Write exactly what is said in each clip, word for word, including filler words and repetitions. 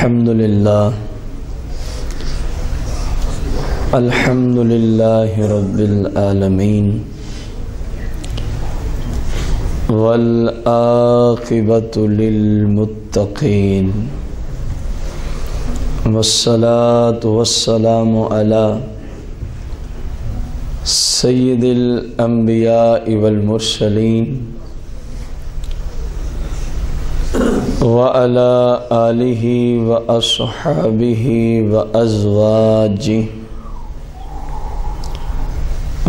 Alhamdulillah Alhamdulillahi Rabbil Alamin Wal aqibatu lil muttaqin Wassalatu wassalamu ala Sayyidil Anbiya'i wal Mursaleen وعلى آله وأصحابه وأزواجه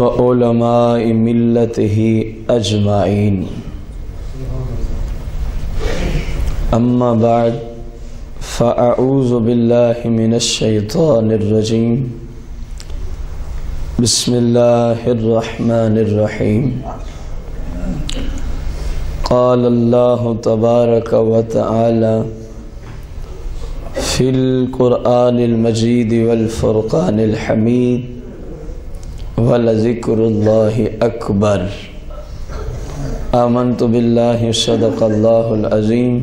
وعلماء ملته أجمعين أما بعد فأعوذ بالله من الشيطان الرجيم بسم الله الرحمن الرحيم قال الله تبارك وتعالى في القرآن المجيد والفرقان الحميد ولذكر الله أكبر آمنت بالله صدق الله العظيم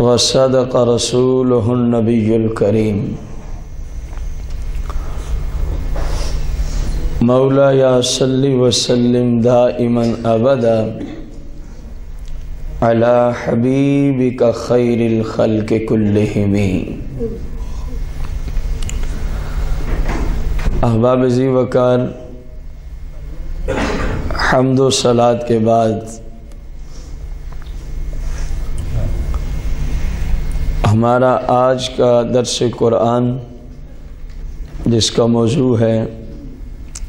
وصدق رسوله النبي الكريم मौला या सल्ली वसल्लिम दाइमन अबदा अला हबीबिका खैरिल खल्कि कुल्लिहिम। अहबाब जी वकार, हम्द व सलात के बाद हमारा आज का दर्स कुरान जिसका मौजू है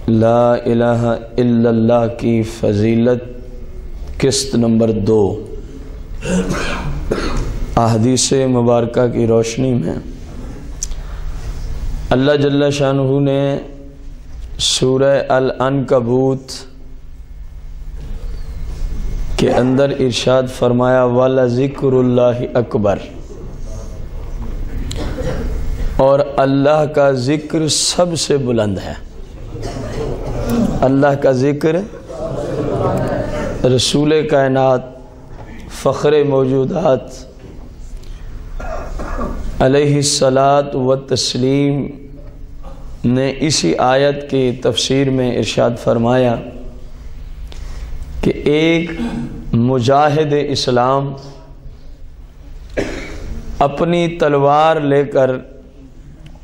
ला इलाहा इल्लल्लाह की फजीलत, किस्त नंबर दो, अहदीस मुबारक की रोशनी में अल्लाह जल्ला शानहू ने सूरह अल अनकबूत के अंदर इरशाद फरमाया वला ज़िक्रुल्लाहि अकबर, और अल्लाह का जिक्र सबसे बुलंद है। अल्लाह का ज़िक्र रसूल कायनात फ़ख्रे मौजूदात अलैहिस्सलात व तस्लीम ने इसी आयत की तफसीर में इरशाद फरमाया कि एक मुजाहिद इस्लाम अपनी तलवार लेकर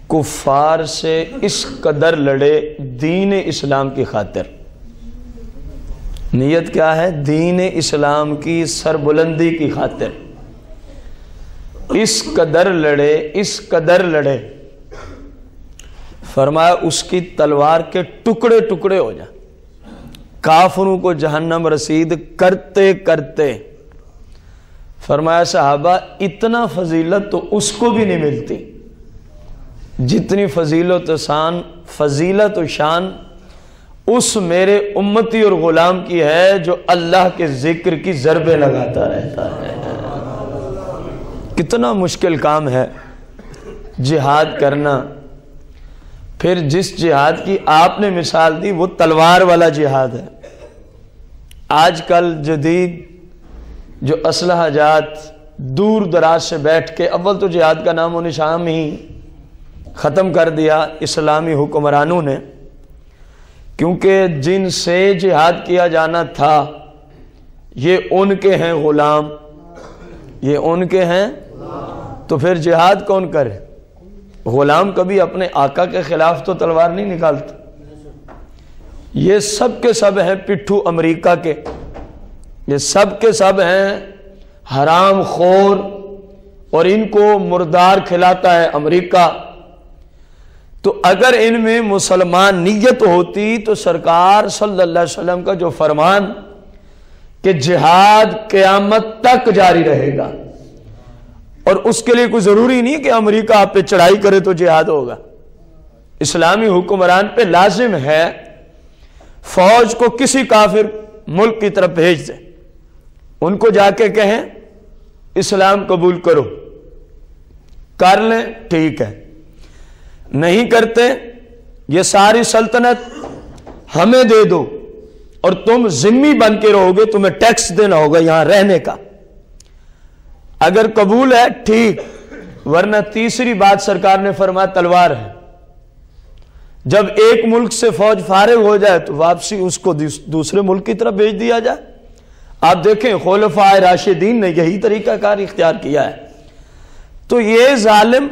कुफ़ार से इस कदर लड़े दीन इस्लाम की खातिर। नीयत क्या है? दीन इस्लाम की सरबुलंदी की खातिर इस कदर लड़े, इस कदर लड़े, फरमाया उसकी तलवार के टुकड़े टुकड़े हो जाए। काफिरों को जहन्नम रसीद करते करते फरमाया सहाबा इतना फजीलत तो उसको भी नहीं मिलती जितनी फजीलत शान फजीलत व शान उस मेरे उम्मती और ग़ुलाम की है जो अल्लाह के जिक्र की ज़रबे लगाता रहता है। कितना मुश्किल काम है जिहाद करना, फिर जिस जिहाद की आपने मिसाल दी वो तलवार वाला जिहाद है। आजकल जदीद जो असलहा जात दूर दराज से बैठ के, अव्वल तो जिहाद का नाम व निशान ही ख़त्म कर दिया इस्लामी हुक्मरानों ने, क्योंकि जिनसे जिहाद किया जाना था ये उनके हैं ग़ुलाम, ये उनके हैं, तो फिर जिहाद कौन करे? ग़ुलाम कभी अपने आका के ख़िलाफ़ तो तलवार नहीं निकालता। ये सब के सब हैं पिट्ठू अमेरिका के, ये सब के सब हैं हराम खोर, और इनको मुर्दार खिलाता है अमेरिका। तो अगर इनमें मुसलमान नीयत होती तो सरकार सल्लल्लाहु अलैहि वसल्लम का जो फरमान कि जिहाद क़यामत तक जारी रहेगा, और उसके लिए कोई ज़रूरी नहीं कि अमेरिका आप पे चढ़ाई करे तो जिहाद होगा। इस्लामी हुक्मरान पे लाजिम है फौज को किसी काफिर मुल्क की तरफ भेज दे, उनको जाके कहें इस्लाम कबूल करो, कर लें, ठीक है, नहीं करते ये सारी सल्तनत हमें दे दो और तुम जिम्मी बन के रहोगे, तुम्हें टैक्स देना होगा यहाँ रहने का। अगर कबूल है ठीक, वरना तीसरी बात सरकार ने फरमाया तलवार है। जब एक मुल्क से फौज फारिग हो जाए तो वापसी उसको दूसरे मुल्क की तरफ भेज दिया जाए। आप देखें खुलफाए राशिदीन ने यही तरीकाकार इख्तियार किया है। तो ये जालिम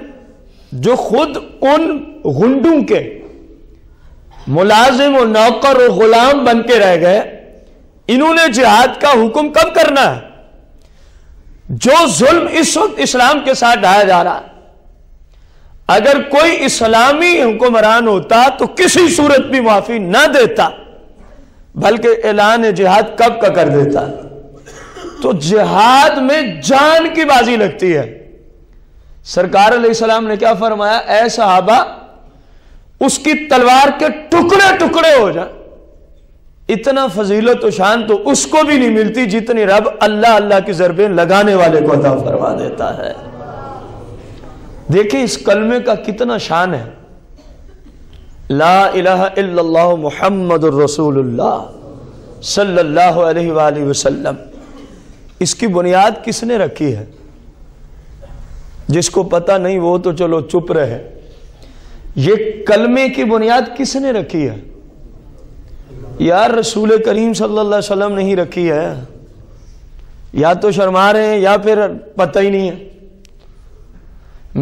जो खुद उन गुंडों के मुलाजिम और नौकर और गुलाम बन के रह गए, इन्होंने जिहाद का हुक्म कब करना है? जो जुल्म इस वक्त इस्लाम के साथ ढाया जा रहा है, अगर कोई इस्लामी हुक्मरान होता तो किसी सूरत भी माफी ना देता, बल्कि ऐलान जिहाद कब का कर देता। तो जिहाद में जान की बाजी लगती है। सरकार अलैहिस्सलाम ने क्या फरमाया? ऐ सहाबा, उसकी तलवार के टुकड़े टुकड़े हो जाए। इतना फजीलत और शान तो उसको भी नहीं मिलती जितनी रब अल्लाह अल्लाह की ज़रबें लगाने वाले को अता फरमा देता है। देखिए इस कलमे का कितना शान है, ला इलाहा इल्लल्लाह मुहम्मदुर रसूलुल्लाह सल्लल्लाहु अलैहि वसल्लम। इसकी बुनियाद किसने रखी है? जिसको पता नहीं वो तो चलो चुप रहे। ये कलमे की बुनियाद किसने रखी है यार? रसूल करीम सल्लल्लाहु अलैहि वसल्लम ने ही रखी है। या तो शर्मा रहे हैं या फिर पता ही नहीं है।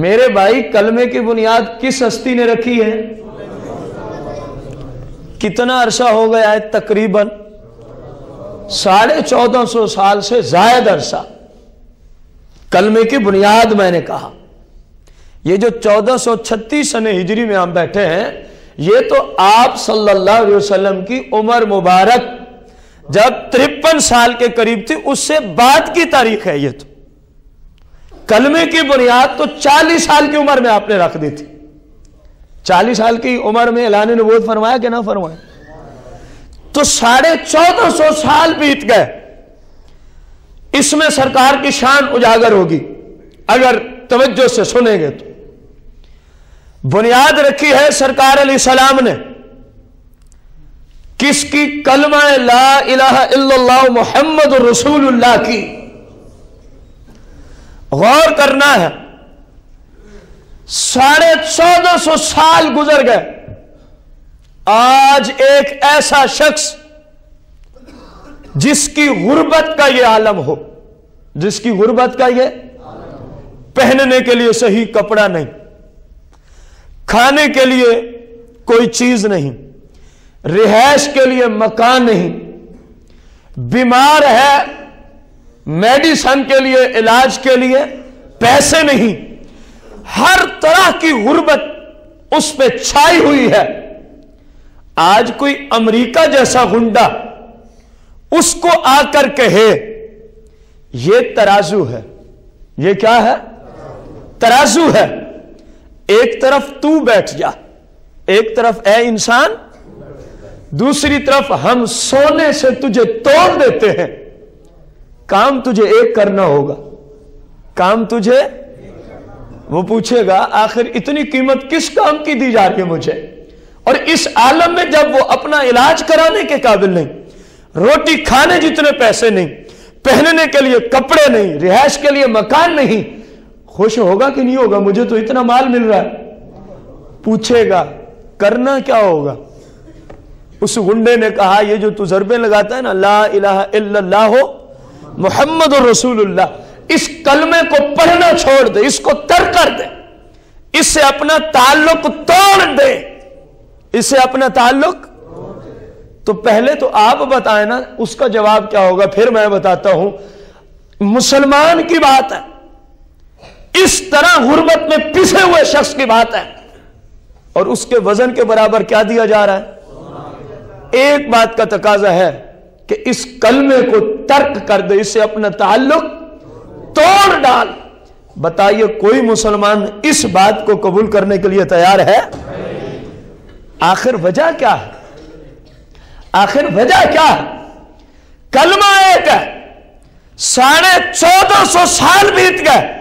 मेरे भाई, कलमे की बुनियाद किस हस्ती ने रखी है? कितना अरसा हो गया है? तकरीबन साढ़े चौदह सौ साल से ज्यादा अरसा कलमे की बुनियाद। मैंने कहा ये जो चौदह सौ छत्तीस सने हिजरी में हम बैठे हैं, ये तो आप सल्लल्लाहु अलैहि वसल्लम की उम्र मुबारक जब तिरपन साल के करीब थी, उससे बाद की तारीख है। ये तो कलमे की बुनियाद तो चालीस साल की उम्र में आपने रख दी थी। चालीस साल की उम्र में ऐलान नबूवत फरमाया कि ना फरमाया? तो साढ़े चौदह सौ साल बीत गए। इसमें सरकार की शान उजागर होगी अगर तवज्जो से सुनेंगे तो। बुनियाद रखी है सरकार अलैहिस्सलाम ने किसकी? कलमा ला इलाहा इल्लल्लाह मुहम्मदुर रसूलुल्लाह की। गौर करना है, साढ़े चौदह सौ साल गुजर गए। आज एक ऐसा शख्स जिसकी गुर्बत का यह आलम हो, जिसकी गुर्बत का यह पहनने के लिए सही कपड़ा नहीं, खाने के लिए कोई चीज नहीं, रिहाइश के लिए मकान नहीं, बीमार है मेडिसन के लिए, इलाज के लिए पैसे नहीं, हर तरह की गुर्बत उस पर छाई हुई है। आज कोई अमेरिका जैसा गुंडा उसको आकर कहे ये तराजू है। ये क्या है? तराजू है। एक तरफ तू बैठ जा, एक तरफ ए इंसान, दूसरी तरफ हम सोने से तुझे तोड़ देते हैं। काम तुझे एक करना होगा, काम तुझे। वो पूछेगा आखिर इतनी कीमत किस काम की दी जा रही है मुझे? और इस आलम में जब वो अपना इलाज कराने के काबिल नहीं, रोटी खाने जितने पैसे नहीं, पहनने के लिए कपड़े नहीं, रिहाइश के लिए मकान नहीं, खुश होगा कि नहीं होगा? मुझे तो इतना माल मिल रहा है। पूछेगा करना क्या होगा? उस गुंडे ने कहा ये जो तू ज़रबे लगाता है ना, ला इलाहा इल्लल्लाह हो मोहम्मद रसूलुल्लाह, इस कलमे को पढ़ना छोड़ दे, इसको तर कर दे, इससे अपना ताल्लुक तोड़ दे, इससे अपना ताल्लुक। तो पहले तो आप बताए ना उसका जवाब क्या होगा, फिर मैं बताता हूं। मुसलमान की बात है, इस तरह गुर्बत में पिसे हुए शख्स की बात है। और उसके वजन के बराबर क्या दिया जा रहा है? एक बात का तकाजा है कि इस कलमे को तर्क कर दे, इससे अपना ताल्लुक तोड़ डाल। बताइए कोई मुसलमान इस बात को कबूल करने के लिए तैयार है? आखिर वजह क्या है? आखिर वजह क्या है? कलमा एक है, साढ़े चौदह सौ साल बीत गए।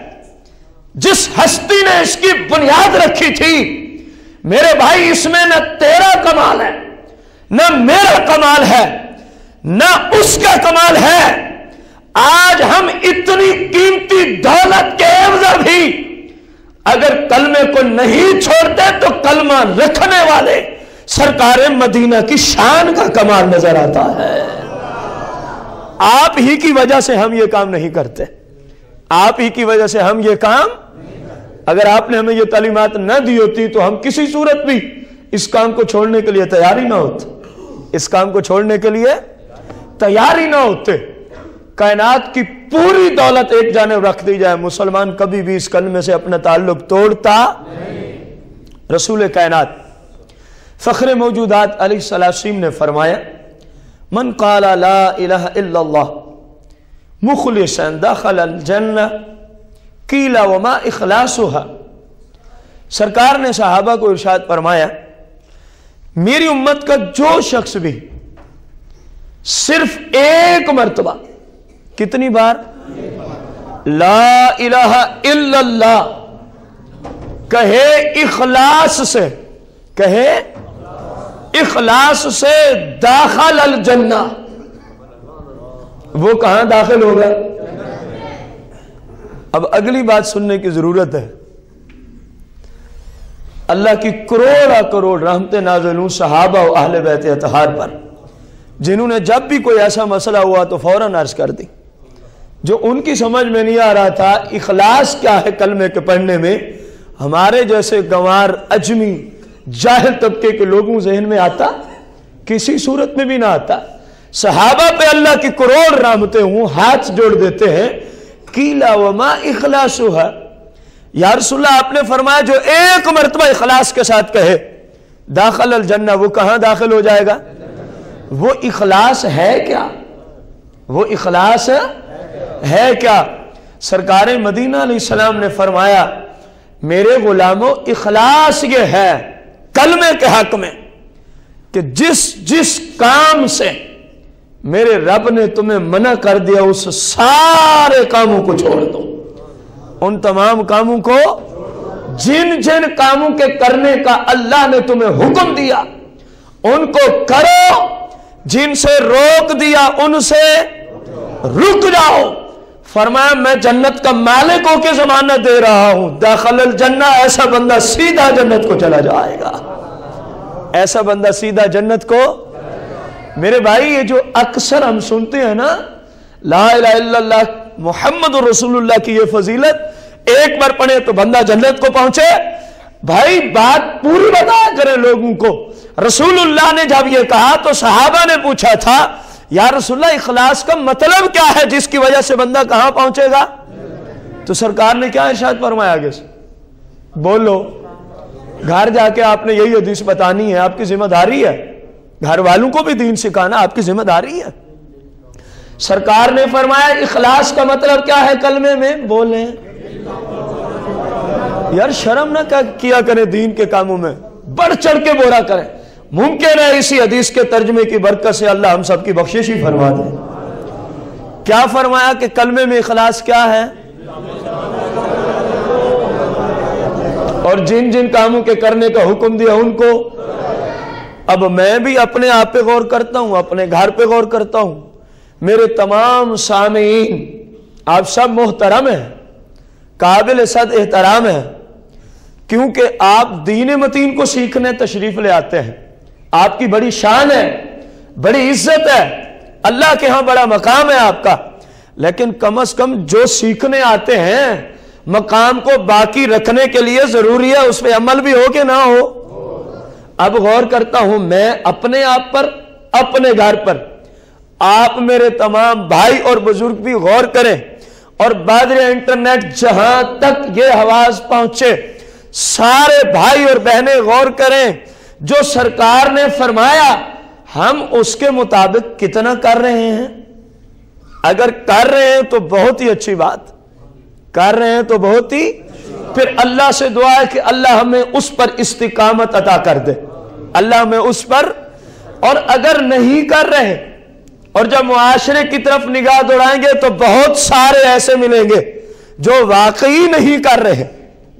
जिस हस्ती ने इसकी बुनियाद रखी थी, मेरे भाई, इसमें न तेरा कमाल है, न मेरा कमाल है, ना उसका कमाल है। आज हम इतनी कीमती दौलत के एवज़ भी अगर कलमे को नहीं छोड़ते तो कलमा रखने वाले सरकारे मदीना की शान का कमाल नजर आता है। आप ही की वजह से हम ये काम नहीं करते, आप ही की वजह से हम ये काम, अगर आपने हमें ये तालीमात न दी होती तो हम किसी सूरत भी इस काम को छोड़ने के लिए तैयार ही ना होते, इस काम को छोड़ने के लिए तैयार ही ना होते। कायनात की पूरी दौलत एक जानेब रख दी जाए, मुसलमान कभी भी इस कलमे से अपना ताल्लुक तोड़ता नहीं। रसूल कायनात फख्रे मौजूदात अलैहिस्सलाम ने फरमाया, मन काला ला इलाहा इल्लल्लाह मुखलिसन दखलल जन्नह कीला वमा इखलासुहा। सरकार ने सहाबा को इरशाद फरमाया, मेरी उम्मत का जो शख्स भी सिर्फ एक मरतबा, कितनी बार, ला इलाहा इल्लल्लाह कहे, इखलास से कहे, इखलास से दाखिल अल जन्ना, वो कहां दाखिल होगा। अब अगली बात सुनने की जरूरत है। अल्लाह की करोड़ा करोड़ रहमतें नाज़िल हों सहाबा और अहले बैत अतहार पर, जिन्होंने जब भी कोई ऐसा मसला हुआ तो फौरन अर्ज कर दी। जो उनकी समझ में नहीं आ रहा था इखलास क्या है कलमे के पढ़ने में, हमारे जैसे गंवार अजमी जाहिल तबके के लोगों जहन में आता किसी सूरत में भी ना आता। सहाबा पे अल्लाह की करोड़ रहमतें हों, हाथ जोड़ देते हैं, कीला वमा इखलासुहा, या रसूलल्लाह आपने फरमाया जो एक मरतबा इखलास के साथ कहे दाखिल अल जन्ना, वो कहां दाखिल हो जाएगा। वो इखलास है क्या, वो इखलास है, है क्या। सरकारे मदीना अलैहिस्सलाम ने फरमाया, मेरे गुलामों इखलास ये है कलमे के हक में कि जिस जिस काम से मेरे रब ने तुम्हें मना कर दिया उस सारे कामों को छोड़ दो, उन तमाम कामों को, जिन जिन कामों के करने का अल्लाह ने तुम्हें हुक्म दिया उनको करो, जिनसे रोक दिया उनसे रुक जाओ। फरमाया मैं जन्नत का मालिक होकर जमानत दे रहा हूं, दाखिल जन्ना, ऐसा बंदा सीधा जन्नत को चला जाएगा, ऐसा बंदा सीधा जन्नत को। मेरे भाई ये जो अक्सर हम सुनते हैं ना ला इलाहा इल्लल्लाह मुहम्मद रसूलुल्लाह की ये फजीलत, एक बार पढ़े तो बंदा जन्नत को पहुंचे, भाई बात पूरी बताया करें लोगों को। रसूलुल्लाह ने जब ये कहा तो सहाबा ने पूछा था, या रसूलल्लाह इखलास का मतलब क्या है जिसकी वजह से बंदा कहां पहुंचेगा। तो सरकार ने क्या इरशाद फरमाया, आगे से बोलो, घर जाके आपने यही हदीस बतानी है, आपकी जिम्मेदारी है, घर वालों को भी दीन सिखाना आपकी जिम्मेदारी है। सरकार ने फरमाया इखलास का मतलब क्या है कलमे में, बोले। यार शर्म ना किया करें, दीन के कामों में बढ़ चढ़ के बोरा करें। मुमकिन है इसी हदीस के तर्जमे की बरकत से अल्लाह हम सबकी बख्शिश ही फरमा दे। क्या फरमाया कि कलमे में इखलास क्या है, और जिन जिन कामों के करने का हुक्म दिया उनको। अब मैं भी अपने आप पे गौर करता हूं, अपने घर पे गौर करता हूं, मेरे तमाम सामीन आप सब मोहतरम हैं, काबिल सद एहतराम है, क्योंकि आप दीन मतीन को सीखने तशरीफ ले आते हैं, आपकी बड़ी शान है, बड़ी इज्जत है, अल्लाह के यहां बड़ा मकाम है आपका। लेकिन कम अज कम जो सीखने आते हैं मकाम को बाकी रखने के लिए जरूरी है उस पर अमल भी हो के ना हो। अब गौर करता हूं मैं अपने आप पर, अपने घर पर, आप मेरे तमाम भाई और बुजुर्ग भी गौर करें, और बादरे इंटरनेट जहां तक ये आवाज पहुंचे सारे भाई और बहनें गौर करें, जो सरकार ने फरमाया हम उसके मुताबिक कितना कर रहे हैं। अगर कर रहे हैं तो बहुत ही अच्छी बात, कर रहे हैं तो बहुत ही, फिर अल्लाह से दुआ है कि अल्लाह हमें उस पर इस्तिकामत अता कर दे, अल्लाह हमें उस पर। और अगर नहीं कर रहे, और जब मुआशरे की तरफ निगाह दौड़ाएंगे तो बहुत सारे ऐसे मिलेंगे जो वाकई नहीं कर रहे,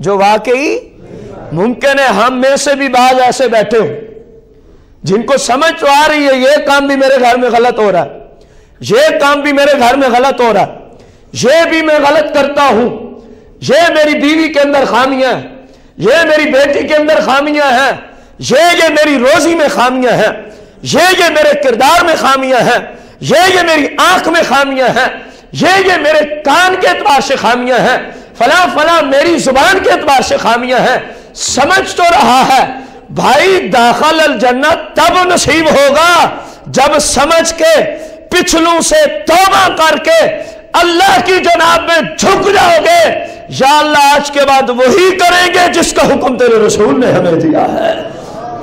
जो वाकई। मुमकिन है हम में से भी बाज ऐसे बैठे हो जिनको समझ तो आ रही है ये काम भी मेरे घर में गलत हो रहा है, ये काम भी मेरे घर में गलत हो रहा है, ये भी मैं गलत करता हूं, ये मेरी बीवी के अंदर खामियां हैं, ये मेरी बेटी के अंदर खामियां हैं, ये ये मेरी रोजी में खामियां हैं, ये ये मेरे किरदार में खामियां हैं, ये ये मेरी आंख में खामियां हैं, ये ये मेरे कान के एतबार से खामियां हैं, फला फला मेरी जुबान के एतबार से खामियां हैं। समझ तो रहा है भाई, दाखिल अल जन्नत तब नसीब होगा जब समझ के पिछलों से तौबा करके अल्लाह की जनाब में झुक जाओगे। या अल्लाह आज के बाद वही करेंगे जिसका हुक्म तेरे रसूल ने हमें दिया है।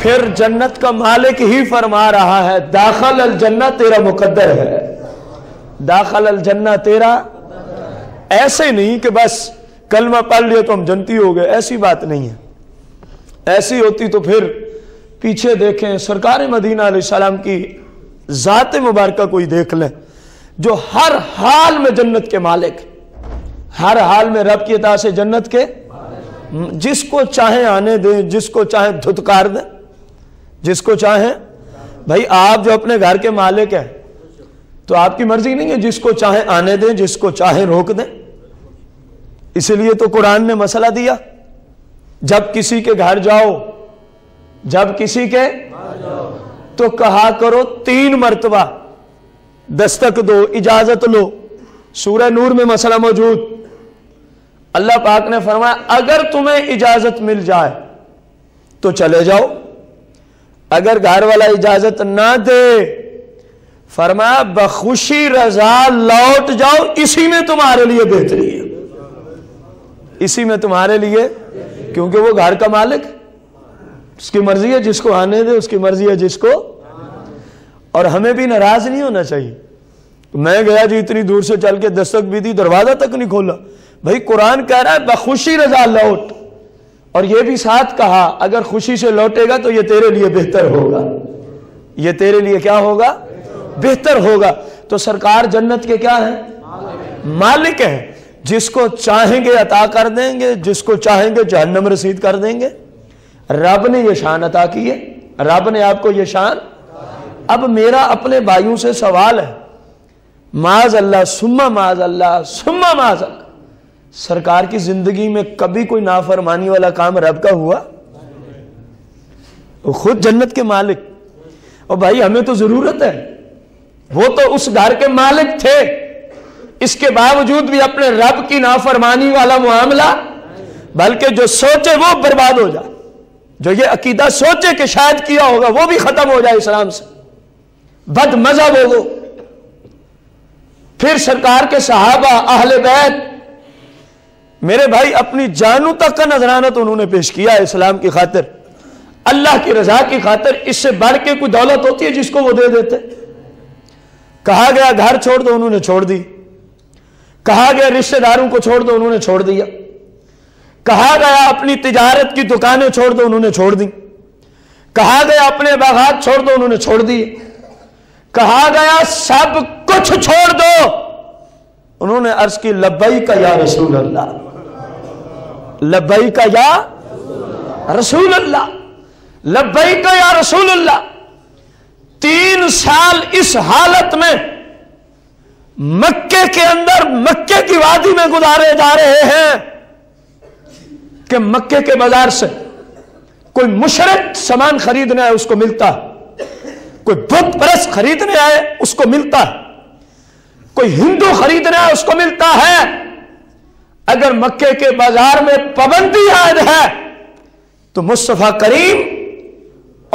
फिर जन्नत का मालिक ही फरमा रहा है दाखिल अल जन्नत तेरा मुकद्दर है, दाखिल अल जन्नत तेरा। ऐसे नहीं कि बस कलमा पढ़ लिया तो हम जन्नती हो गए, ऐसी बात नहीं है। ऐसी होती तो फिर पीछे देखें सरकार मदीना अलैहिस्सलाम की जात मुबारक कोई देख ले जो हर हाल में जन्नत के मालिक, हर हाल में रब की अता से जन्नत के, जिसको चाहे आने दें, जिसको चाहे धुतकार दें, जिसको चाहे। भाई आप जो अपने घर के मालिक हैं तो आपकी मर्जी नहीं है, जिसको चाहे आने दें, जिसको चाहे रोक दें। इसलिए तो कुरान ने मसला दिया, जब किसी के घर जाओ, जब किसी के तो कहा करो तीन मरतबा दस्तक दो, इजाजत लो। सूरह नूर में मसला मौजूद, अल्लाह पाक ने फरमाया अगर तुम्हें इजाजत मिल जाए तो चले जाओ, अगर घर वाला इजाजत ना दे फरमाया बखुशी रजा लौट जाओ, इसी में तुम्हारे लिए बेहतरी है, इसी में तुम्हारे लिए, क्योंकि वो घर का मालिक, उसकी मर्जी है जिसको आने दे, उसकी मर्जी है जिसको। और हमें भी नाराज नहीं होना चाहिए। मैं गया जी इतनी दूर से चल के, दस्तक भी दी, दरवाजा तक नहीं खोला। भाई कुरान कह रहा है बखुशी रजा लौट, और ये भी साथ कहा अगर खुशी से लौटेगा तो ये तेरे लिए बेहतर होगा, ये तेरे लिए क्या होगा, बेहतर होगा। तो सरकार जन्नत के क्या है, मालिक है। जिसको चाहेंगे अता कर देंगे, जिसको चाहेंगे जहन्नम रसीद कर देंगे। रब ने ये शान अता की है, रब ने आपको ये शान। अब मेरा अपने भाइयों से सवाल है, माज अल्लाह सुम्मा माज अल्लाह सुम्मा माज अल्लाह, सरकार की जिंदगी में कभी कोई नाफरमानी वाला काम रब का हुआ? वो खुद जन्नत के मालिक। और भाई हमें तो जरूरत है, वो तो उस घर के मालिक थे, इसके बावजूद भी अपने रब की नाफरमानी वाला मामला, बल्कि जो सोचे वो बर्बाद हो जाए, जो ये अकीदा सोचे कि शायद किया होगा वो भी खत्म हो जाए इस्लाम से, बद मजहब हो वो। फिर सरकार के सहाबा अहले बैत, मेरे भाई अपनी जानों तक का नजराना तो उन्होंने पेश किया इस्लाम की खातिर, अल्लाह की रजा की खातिर। इससे बढ़ के कोई दौलत होती है जिसको वो दे देते। कहा गया घर छोड़ दो, उन्होंने छोड़ दी। कहा गया रिश्तेदारों को छोड़ दो, उन्होंने छोड़ दिया। कहा गया अपनी तिजारत की दुकानें छोड़ दो, उन्होंने छोड़ दी। कहा गया अपने बागात छोड़ दो, उन्होंने छोड़ दिए। कहा गया सब कुछ छोड़ दो, उन्होंने अर्ज की लब्बैक या रसूल अल्लाह, लब्बैक या रसूल अल्लाह, लब्बैक या रसूल अल्लाह। तीन साल इस हालत में मक्के के अंदर, मक्के की वादी में गुजारे जा रहे हैं कि मक्के के बाजार से कोई मुशरक सामान खरीदने आए उसको मिलता है, कोई बुत परस्त खरीदने आए उसको मिलता है, कोई हिंदू खरीदने आए उसको मिलता है। अगर मक्के के बाजार में पाबंदी आयद है तो मुस्तफा करीम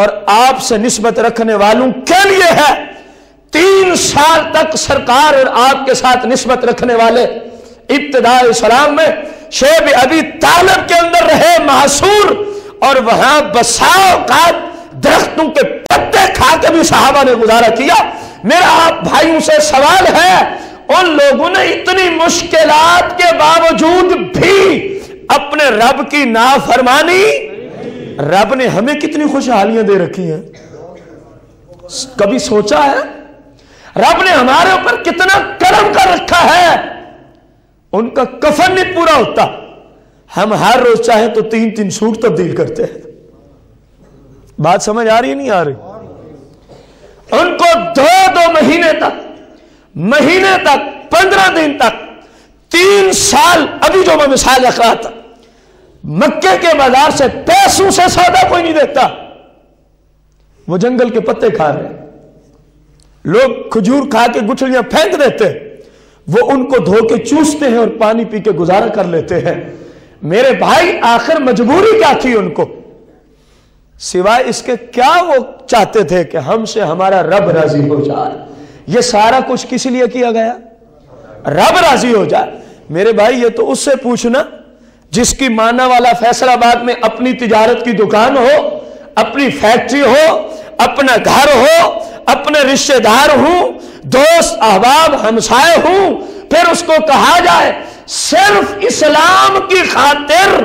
और आपसे निस्बत रखने वालों के लिए है। तीन साल तक सरकार और आपके साथ निस्बत रखने वाले इब्तिदाए सलाम में शेब अभी तालब के अंदर रहे मासूर, और वहां बसाओ का दरख्तों के पत्ते खा के भी सहाबा ने गुजारा किया। मेरा आप भाइयों से सवाल है, उन लोगों ने इतनी मुश्किलात के बावजूद भी अपने रब की नाफरमानी, रब ने हमें कितनी खुशहालियां दे रखी हैं, कभी सोचा है? रब ने हमारे ऊपर कितना करम कर रखा है, उनका कफन नहीं पूरा होता। हम हर रोज चाहे तो तीन तीन सूट तब्दील करते हैं। बात समझ आ रही है, नहीं आ रही? उनको दो दो महीने तक महीने तक, पंद्रह दिन तक, तीन साल। अभी जो मैं मिसाल रख रहा था, मक्के के बाजार से पैसों से सौदा कोई नहीं देखता, वो जंगल के पत्ते खा रहे हैं। लोग खजूर खा के गुठलियां फेंक देते हैं, वो उनको धो के चूसते हैं और पानी पी के गुजारा कर लेते हैं। मेरे भाई आखिर मजबूरी क्या थी उनको, सिवाय इसके क्या वो चाहते थे कि हमसे हमारा रब राजी हो जाए। ये सारा कुछ किस लिए किया गया, रब राजी हो जाए। मेरे भाई ये तो उससे पूछना जिसकी माना वाला फैसलाबाद में अपनी तिजारत की दुकान हो, अपनी फैक्ट्री हो, अपना घर हो, अपने रिश्तेदार हूं, दोस्त अहबाब हमसाए हूं, फिर उसको कहा जाए सिर्फ इस्लाम की खातिर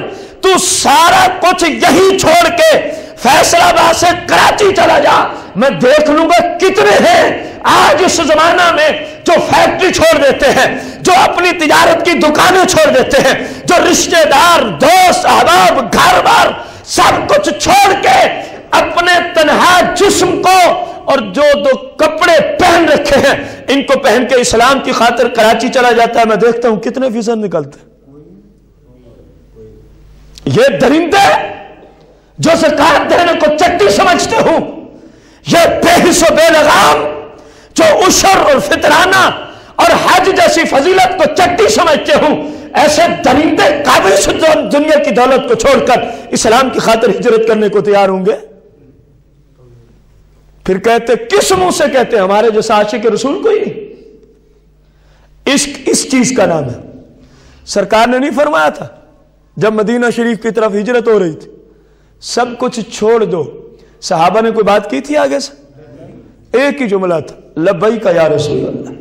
तू सारा कुछ यही छोड़ के फैसलाबाद से कराची चला जा, मैं देख लूंगा कितने हैं आज इस जमाना में जो फैक्ट्री छोड़ देते हैं, जो अपनी तिजारत की दुकानें छोड़ देते हैं, जो रिश्तेदार दोस्त अहबाब घर बार सब कुछ छोड़ के अपने तन्हा जिस्म को और जो दो कपड़े पहन रखे हैं इनको पहन के इस्लाम की खातिर कराची चला जाता है। मैं देखता हूं कितने फीसद निकलते, ये दरिंदे जो ज़कात देने को चट्टी समझते हो, ये बेहिस और बेलगाम जो उशर और फितराना और हज जैसी फजीलत को चट्टी समझते हो, ऐसे दरिंदे काबिल दुनिया की दौलत को छोड़कर इस्लाम की खातिर हिजरत करने को तैयार होंगे। फिर कहते किस मुंह से कहते हमारे जैसा आशिक रसूल कोई नहीं। इश्क इस चीज का नाम है। सरकार ने नहीं फरमाया था जब मदीना शरीफ की तरफ हिजरत हो रही थी सब कुछ छोड़ दो, सहाबा ने कोई बात की थी आगे से? एक ही जुमला था, लब्बैक या रसूल अल्लाह।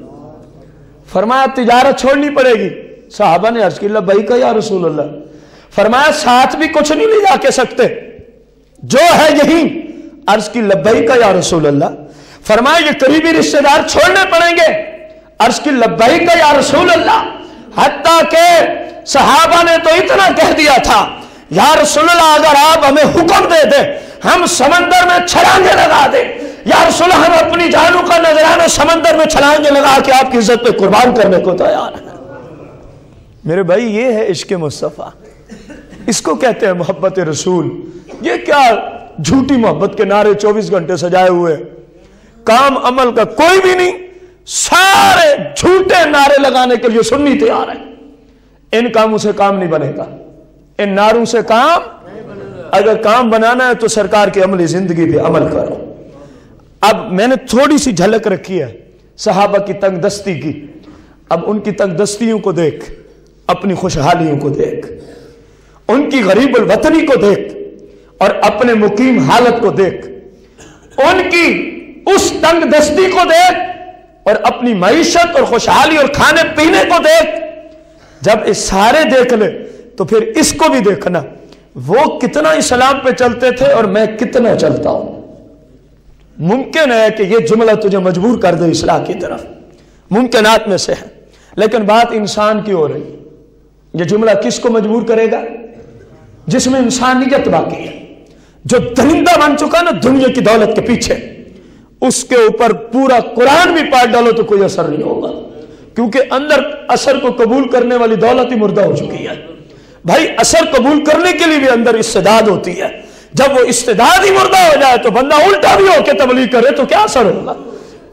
फरमाया तिजारत छोड़नी पड़ेगी, सहाबा ने अर्ज की लब्बैक या रसूल अल्लाह। फरमाया साथ भी कुछ नहीं ले जाके सकते, जो है यही। अर्ज की लब्बैक या रसूल अल्लाह। फरमाया ये करीबी रिश्तेदार छोड़ने पड़ेंगे, अर्ज की लब्बैक या रसूल अल्लाह। हत्ता के सहाबा ने तो इतना कह दिया था या रसूल अल्लाह अगर आप हमें हुक्म दे दे हम समंदर में छलांगे लगा दे, या रसूल हम अपनी जानों का नजराना समंदर में छलांगे लगा के आपकी इज्जत पे कुर्बान करने को तैयार है। मेरे भाई ये है इश्क मुस्तफा, इसको कहते हैं मोहब्बत रसूल। ये क्या झूठी मोहब्बत के नारे चौबीस घंटे सजाए हुए, काम अमल का कोई भी नहीं, सारे झूठे नारे लगाने के लिए सुन्नी तैयार है। इन कामों से काम नहीं बनेगा, इन नारों से काम नहीं बनेगा। अगर काम बनाना है तो सरकार की अमली जिंदगी पे अमल करो। अब मैंने थोड़ी सी झलक रखी है सहाबा की तंगदस्ती की, अब उनकी तंगदस्तियों को देख, अपनी खुशहालियों को देख, उनकी गरीब वतनी को देख और अपने मुकीम हालत को देख, उनकी उस तंगदस्ती को देख और अपनी मईशत और खुशहाली और खाने पीने को देख। जब इस सारे देख ले तो फिर इसको भी देखना वो कितना इस्लाम पे चलते थे और मैं कितना चलता हूं। मुमकिन है कि यह जुमला तुझे मजबूर कर दे इस्लाह की तरफ, मुमकिनात में से है, लेकिन बात इंसान की हो रही। यह जुमला किसको मजबूर करेगा, जिसमें इंसानियत बाकी है, जो दरिंदा बन चुका ना दुनिया की दौलत के पीछे, उसके ऊपर पूरा कुरान भी पाट डालो तो कोई असर नहीं होगा, क्योंकि अंदर असर को कबूल करने वाली दौलत ही मुर्दा हो चुकी है। भाई असर कबूल करने के लिए भी अंदर इस्तेदाद होती है, जब वो इस्तेदाद ही मुर्दा हो जाए तो बंदा उल्टा भी होकर तबलीग करे तो क्या असर होगा।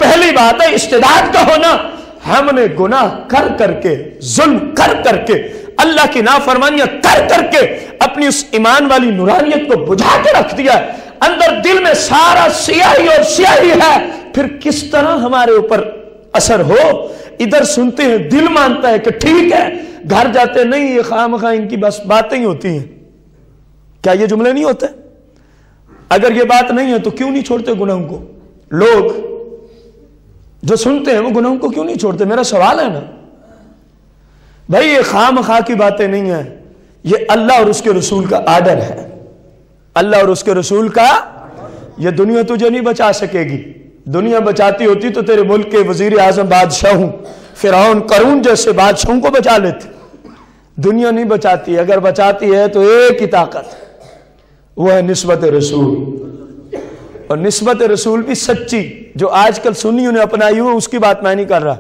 पहली बात है इस्तेदाद का होना। हमने गुनाह कर करके, जुल्म कर करके, अल्लाह की नाफरमानियां कर करके अपनी उस ईमान वाली नूरानियत को बुझा के रख दिया है, अंदर दिल में सारा स्याही और स्याही है, फिर किस तरह हमारे ऊपर असर हो। इधर सुनते हैं दिल मानता है कि ठीक है, घर जाते नहीं ये खामखा इनकी बस बातें ही होती हैं। क्या ये जुमले नहीं होते? अगर ये बात नहीं है तो क्यों नहीं छोड़ते गुनाहों को? लोग जो सुनते हैं वो गुनाहों को क्यों नहीं छोड़ते, मेरा सवाल है ना भाई। ये खामखा की बातें नहीं है, ये अल्लाह और उसके रसूल का आदर है, अल्लाह और उसके रसूल का। यह दुनिया तुझे नहीं बचा सकेगी, दुनिया बचाती होती तो तेरे मुल्क के वजीर आजम बादशाहों फिरौन करून जैसे बादशाहों को बचा लेते। दुनिया नहीं बचाती, अगर बचाती है तो एक ही ताकत, वो है निस्बत रसूल। और निस्बत रसूल भी सच्ची, जो आजकल सुन्नियों ने अपनाई हुई उसकी बात मैं नहीं कर रहा।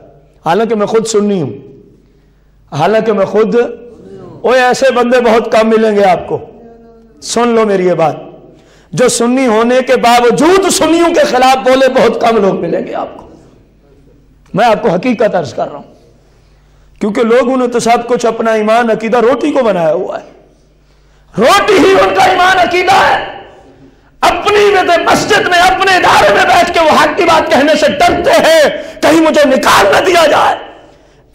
हालांकि मैं खुद सुन्नी हूं, हालांकि मैं खुद, ओ ऐसे बंदे बहुत कम मिलेंगे आपको। सुन लो मेरी ये बात, जो सुन्नी होने के बावजूद सुन्नियों के खिलाफ बोले बहुत कम लोग मिलेंगे आपको। मैं आपको हकीकत अर्ज कर रहा हूं, क्योंकि लोगों ने तो सब कुछ अपना ईमान अकीदा रोटी को बनाया हुआ है, रोटी ही उनका ईमान अकीदा है। अपनी मस्जिद में, अपने इदारे में बैठ के वो हक की बात कहने से डरते हैं, कहीं मुझे निकाल न दिया जाए।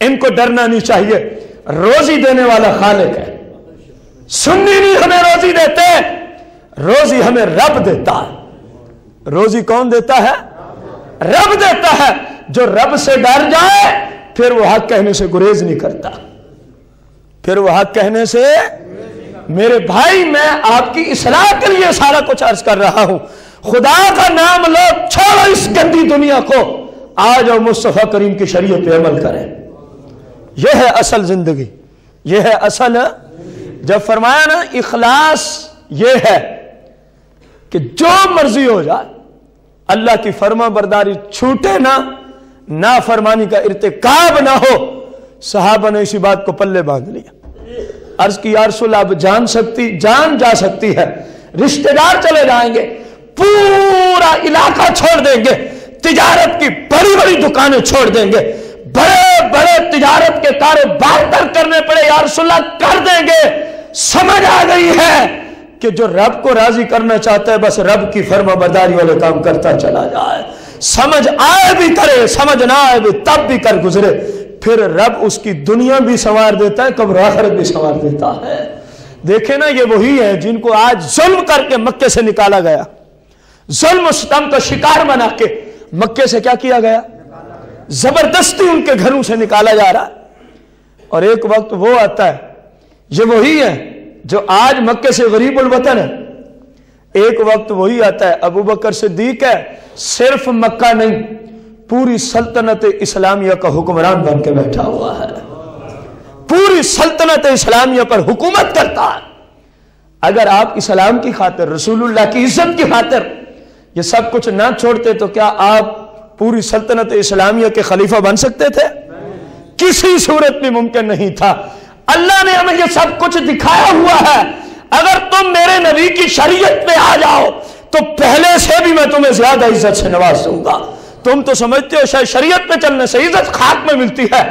इनको डरना नहीं चाहिए, रोजी देने वाला खालिक है। सुन्नी नहीं हमें रोजी देते, रोजी हमें रब देता है। रोजी कौन देता है? रब देता है। जो रब से डर जाए फिर वो हक कहने से गुरेज नहीं करता, फिर वो हक कहने से। मेरे भाई, मैं आपकी इसलाह के लिए सारा कुछ अर्ज कर रहा हूं। खुदा का नाम लो, छोड़ो इस गंदी दुनिया को, आज और मुस्तफा करीम की शरीयत पे अमल करें। यह है असल जिंदगी, यह है असल। जब फरमाया ना इखलास, यह है कि जो मर्जी हो जाए अल्लाह की फर्मा बरदारी छूटे ना, ना फरमानी का इर्तिकाब ना हो। सहाबा ने इसी बात को पल्ले बांध लिया। अर्ज की, या रसूल अब जान सकती, जान जा सकती है, रिश्तेदार चले जाएंगे, पूरा इलाका छोड़ देंगे, तिजारत की बड़ी बड़ी दुकानें छोड़ देंगे, बड़े बड़े तिजारत के कारोबार तर्क करने पड़े, या रसूल कर देंगे। समझ आ गई है कि जो रब को राजी करना चाहता है बस रब की फर्माबरदारी वाले काम करता चला जाए। समझ आए भी करे, समझ ना आए भी तब भी कर गुजरे, फिर रब उसकी दुनिया भी संवार देता है, कब्र आखिरत भी संवार देता है। देखे ना, ये वही है जिनको आज जुल्म करके मक्के से निकाला गया, जुल्म सितम का शिकार बना के मक्के से क्या किया गया, जबरदस्ती उनके घरों से निकाला जा रहा है। और एक वक्त वो आता है, ये वही है जो आज मक्के से गरीबुल वतन है। एक वक्त वही आता है, अबू बकर सिद्दीक है, सिर्फ मक्का नहीं पूरी सल्तनत इस्लामिया का हुक्मरान बन के बैठा हुआ है, पूरी सल्तनत इस्लामिया पर हुकूमत करता है। अगर आप इस्लाम की खातिर, रसूलुल्लाह की इज्जत की खातिर ये सब कुछ ना छोड़ते तो क्या आप पूरी सल्तनत इस्लामिया के खलीफा बन सकते थे? किसी सूरत में मुमकिन नहीं था। अल्लाह ने हमें यह सब कुछ दिखाया हुआ है। अगर तुम मेरे नबी की शरीयत पे आ जाओ तो पहले से भी मैं तुम्हें ज्यादा इज्जत से नवाज दूंगा। तुम तो समझते हो शायद शरीयत पे चलने से इज्जत खाक में मिलती है,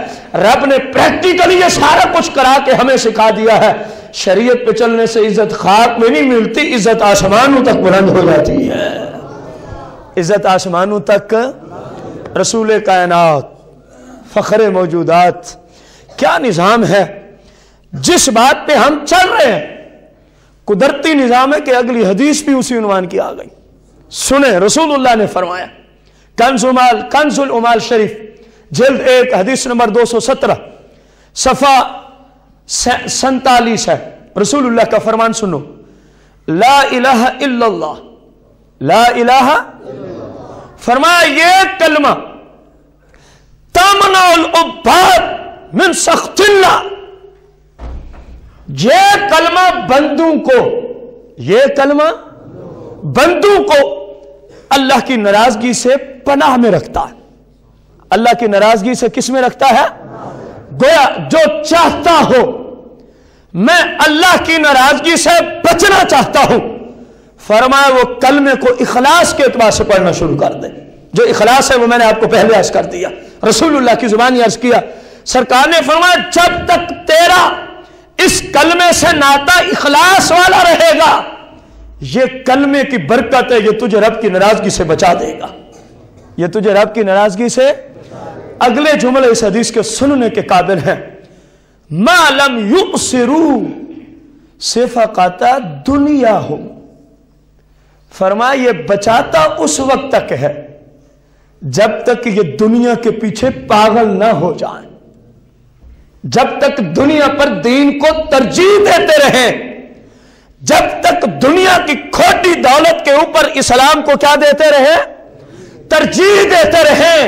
रब ने प्रैक्टिकली ये सारा कुछ करा के हमें सिखा दिया है। शरीयत पे चलने से इज्जत खाक में नहीं मिलती, इज्जत आसमानों तक बुलंद हो जाती है, इज्जत आसमानों तक। रसूल कायनात, फखरे मौजूदात, क्या निज़ाम है जिस बात पे हम चल रहे हैं। कुदरती निज़ाम है कि अगली हदीस भी उसी उन्वान की आ गई। सुने, रसूलुल्लाह ने फरमाया, कंजुमाल कंजुल उमाल शरीफ जल्द एक हदीस नंबर दो सौ सत्रह सफा सैतालीस है, रसूलुल्लाह का फरमान सुनो, ला इलाहा इल्लल्लाह, ला इलाहा इल्लल्लाह। फरमाया ये कलमा तमनुल उबाद मिन सख्तिल्लाह, ये कलमा बंदों को, ये कलमा बंदों को अल्लाह की नाराजगी से पनाह में रखता है। अल्लाह की नाराजगी से किस में रखता है? गोया जो चाहता हो, मैं अल्लाह की नाराजगी से बचना चाहता हूं, फरमाया वो कलमे को इखलास के एतबार से पढ़ना शुरू कर दे। जो इखलास है वो मैंने आपको पहले अर्ज कर दिया, रसूलुल्लाह की जुबानी अर्ज किया। सरकार ने फरमाया जब तक तेरा इस कलमे से नाता इखलास वाला रहेगा, ये कलमे की बरकत है, ये तुझे रब की नाराजगी से बचा देगा, ये तुझे रब की नाराजगी से। अगले जुमले इस हदीस के सुनने के काबिल हैं, मालम युसिरू सिफाकाता दुनिया हो। फरमाया ये बचाता उस वक्त तक है जब तक ये दुनिया के पीछे पागल ना हो जाए, जब तक दुनिया पर दीन को तरजीह देते रहे, जब तक दुनिया की खोटी दौलत के ऊपर इस्लाम को क्या देते रहे, तरजीह देते रहे।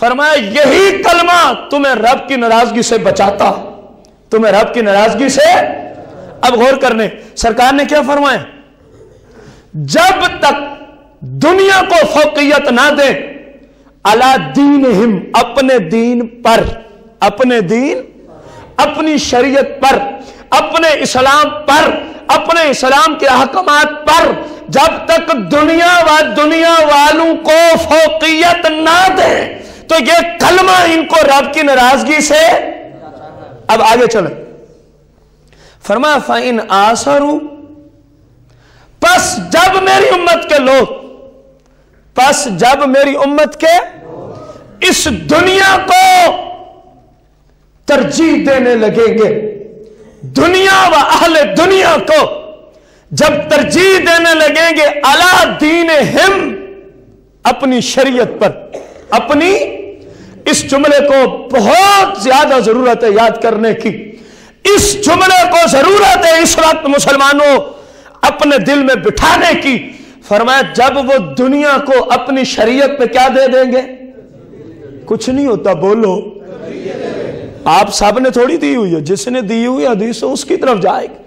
फरमाया यही कलमा तुम्हें रब की नाराजगी से बचाता, तुम्हें रब की नाराजगी से। अब गौर करने, सरकार ने क्या फरमाया, जब तक दुनिया को फौकियत ना दे, अला दीनहिम, अपने दीन पर, अपने दीन, अपनी शरीयत पर, अपने इस्लाम पर, अपने इस्लाम के अहकामात पर जब तक दुनिया व दुनिया वालों को फौकियत ना दे तो ये कलमा इनको रब की नाराजगी से। अब आगे चलो, फरमाया फाइन आसरू, पस जब मेरी उम्मत के लोग, पस जब मेरी उम्मत के इस दुनिया को तरजीह देने लगेंगे, दुनिया व अहले दुनिया को जब तरजीह देने लगेंगे अला दीन हिम, अपनी शरीयत पर, अपनी, इस जुमले को बहुत ज्यादा जरूरत है याद करने की, इस जुमले को जरूरत है इस वक्त मुसलमानों अपने दिल में बिठाने की। फरमाया जब वो दुनिया को अपनी शरीयत में क्या दे देंगे, कुछ नहीं होता, बोलो आप सब ने थोड़ी दी हुई है, जिसने दी हुई हदीस उसकी तरफ जाएगी।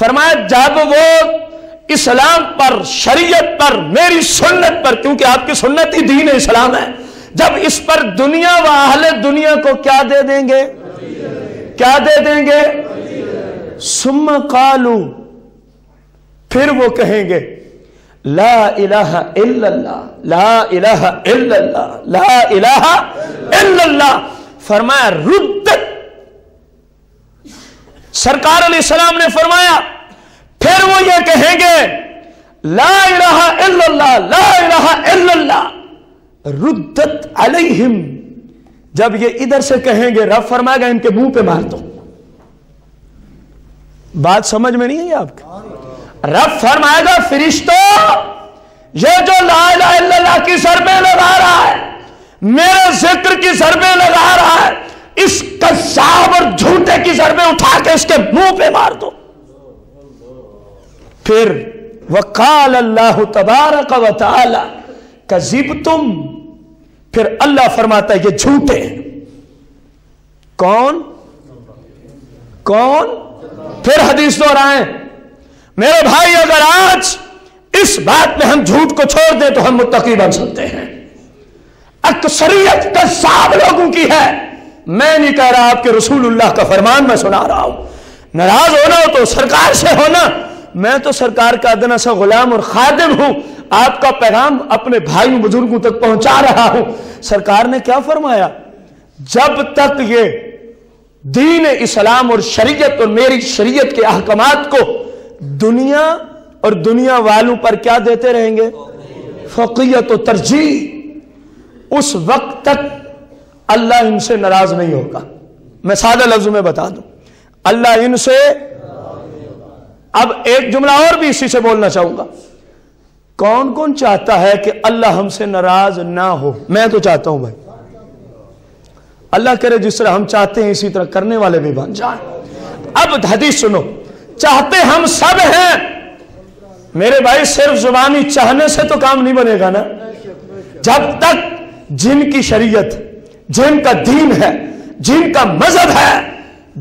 फरमाया जब वो इस्लाम पर, शरीयत पर, मेरी सुन्नत पर, क्योंकि आपकी सुन्नत ही दीन इस्लाम है, जब इस पर दुनिया व अहले दुनिया को क्या दे देंगे, क्या दे देंगे, सुम्मा कालू, फिर वो कहेंगे ला इलाहा इल्लल्लाह, ला इलाहा इल्लल्लाह, ला इलाहा इल्लल्लाह। फरमाया रुद्दत, सरकार अलैहिस्सलाम ने फरमाया फिर वो ये कहेंगे ला इलाहा इल्लल्लाह, ला इलाहा इल्लल्लाह, रुद्दत अलैहिम, जब ये इधर से कहेंगे रब फरमाएगा इनके मुंह पे मार दो। बात समझ में नहीं है आपके, रब फरमाएगा फरिश्तों ये जो ला इलाहा इल्लल्लाह की ज़रबें लगा रहा है, मेरे जिक्र की ज़रबें लगा रहा है, इस कज़्ज़ाब और झूठे की ज़रबें उठा के इसके मुंह पे मार दो। फिर वकाल अल्लाह तबारक व तआला कज़िबतुम, फिर अल्लाह फरमाता है ये झूठे हैं। कौन कौन फिर हदीस दोहराए। मेरे भाई अगर आज इस बात में हम झूठ को छोड़ दें तो हम मुत्तकी बन सकते हैं। अक्सरियत का साब लोगों की है, मैं नहीं कह रहा, आपके रसूलुल्लाह का फरमान मैं सुना रहा हूं। नाराज होना हो तो सरकार से होना, मैं तो सरकार का अदना सा गुलाम और खादिम हूं, आपका पैगाम अपने भाई बुजुर्गों तक पहुंचा रहा हूं। सरकार ने क्या फरमाया, जब तक ये दीन इस्लाम और शरीयत और मेरी शरीयत के अहकामात को दुनिया और दुनिया वालों पर क्या देते रहेंगे, फौकियत और तरजीह, उस वक्त तक अल्लाह इनसे नाराज नहीं होगा। मैं सादा लफ्जों में बता दूं, अल्लाह इनसे। अब एक जुमला और भी इसी से बोलना चाहूंगा, कौन कौन चाहता है कि अल्लाह हमसे नाराज ना हो? मैं तो चाहता हूं भाई, अल्लाह करे जिस तरह हम चाहते हैं इसी तरह करने वाले भी बन जाए। अब हदीस सुनो, चाहते हम सब हैं मेरे भाई, सिर्फ जुबानी चाहने से तो काम नहीं बनेगा ना। जब तक जिनकी शरीयत, जिनका दीन है, जिनका मजहब है,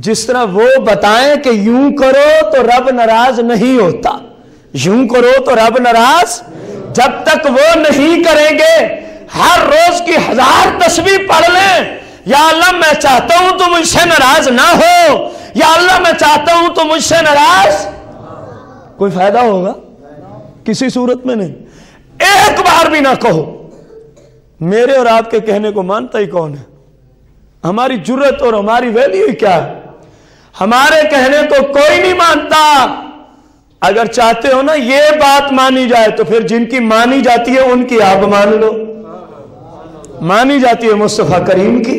जिस तरह वो बताएं कि यूं करो तो रब नाराज नहीं होता, यूं करो तो रब नाराज, जब तक वो नहीं करेंगे। हर रोज की हजार तस्बीह पढ़ लें, या अल्लाह मैं चाहता हूं तुम मुझसे नाराज ना हो, या अल्लाह मैं चाहता हूं तुम मुझसे नाराज, कोई फायदा होगा किसी सूरत में नहीं। एक बार भी ना कहो। मेरे और आपके कहने को मानता ही कौन है? हमारी जुर्रत और हमारी वैल्यू क्या है? हमारे कहने को कोई नहीं मानता। अगर चाहते हो ना ये बात मानी जाए तो फिर जिनकी मानी जाती है उनकी आप मान लो। मानी जाती है मुस्तफा करीम की,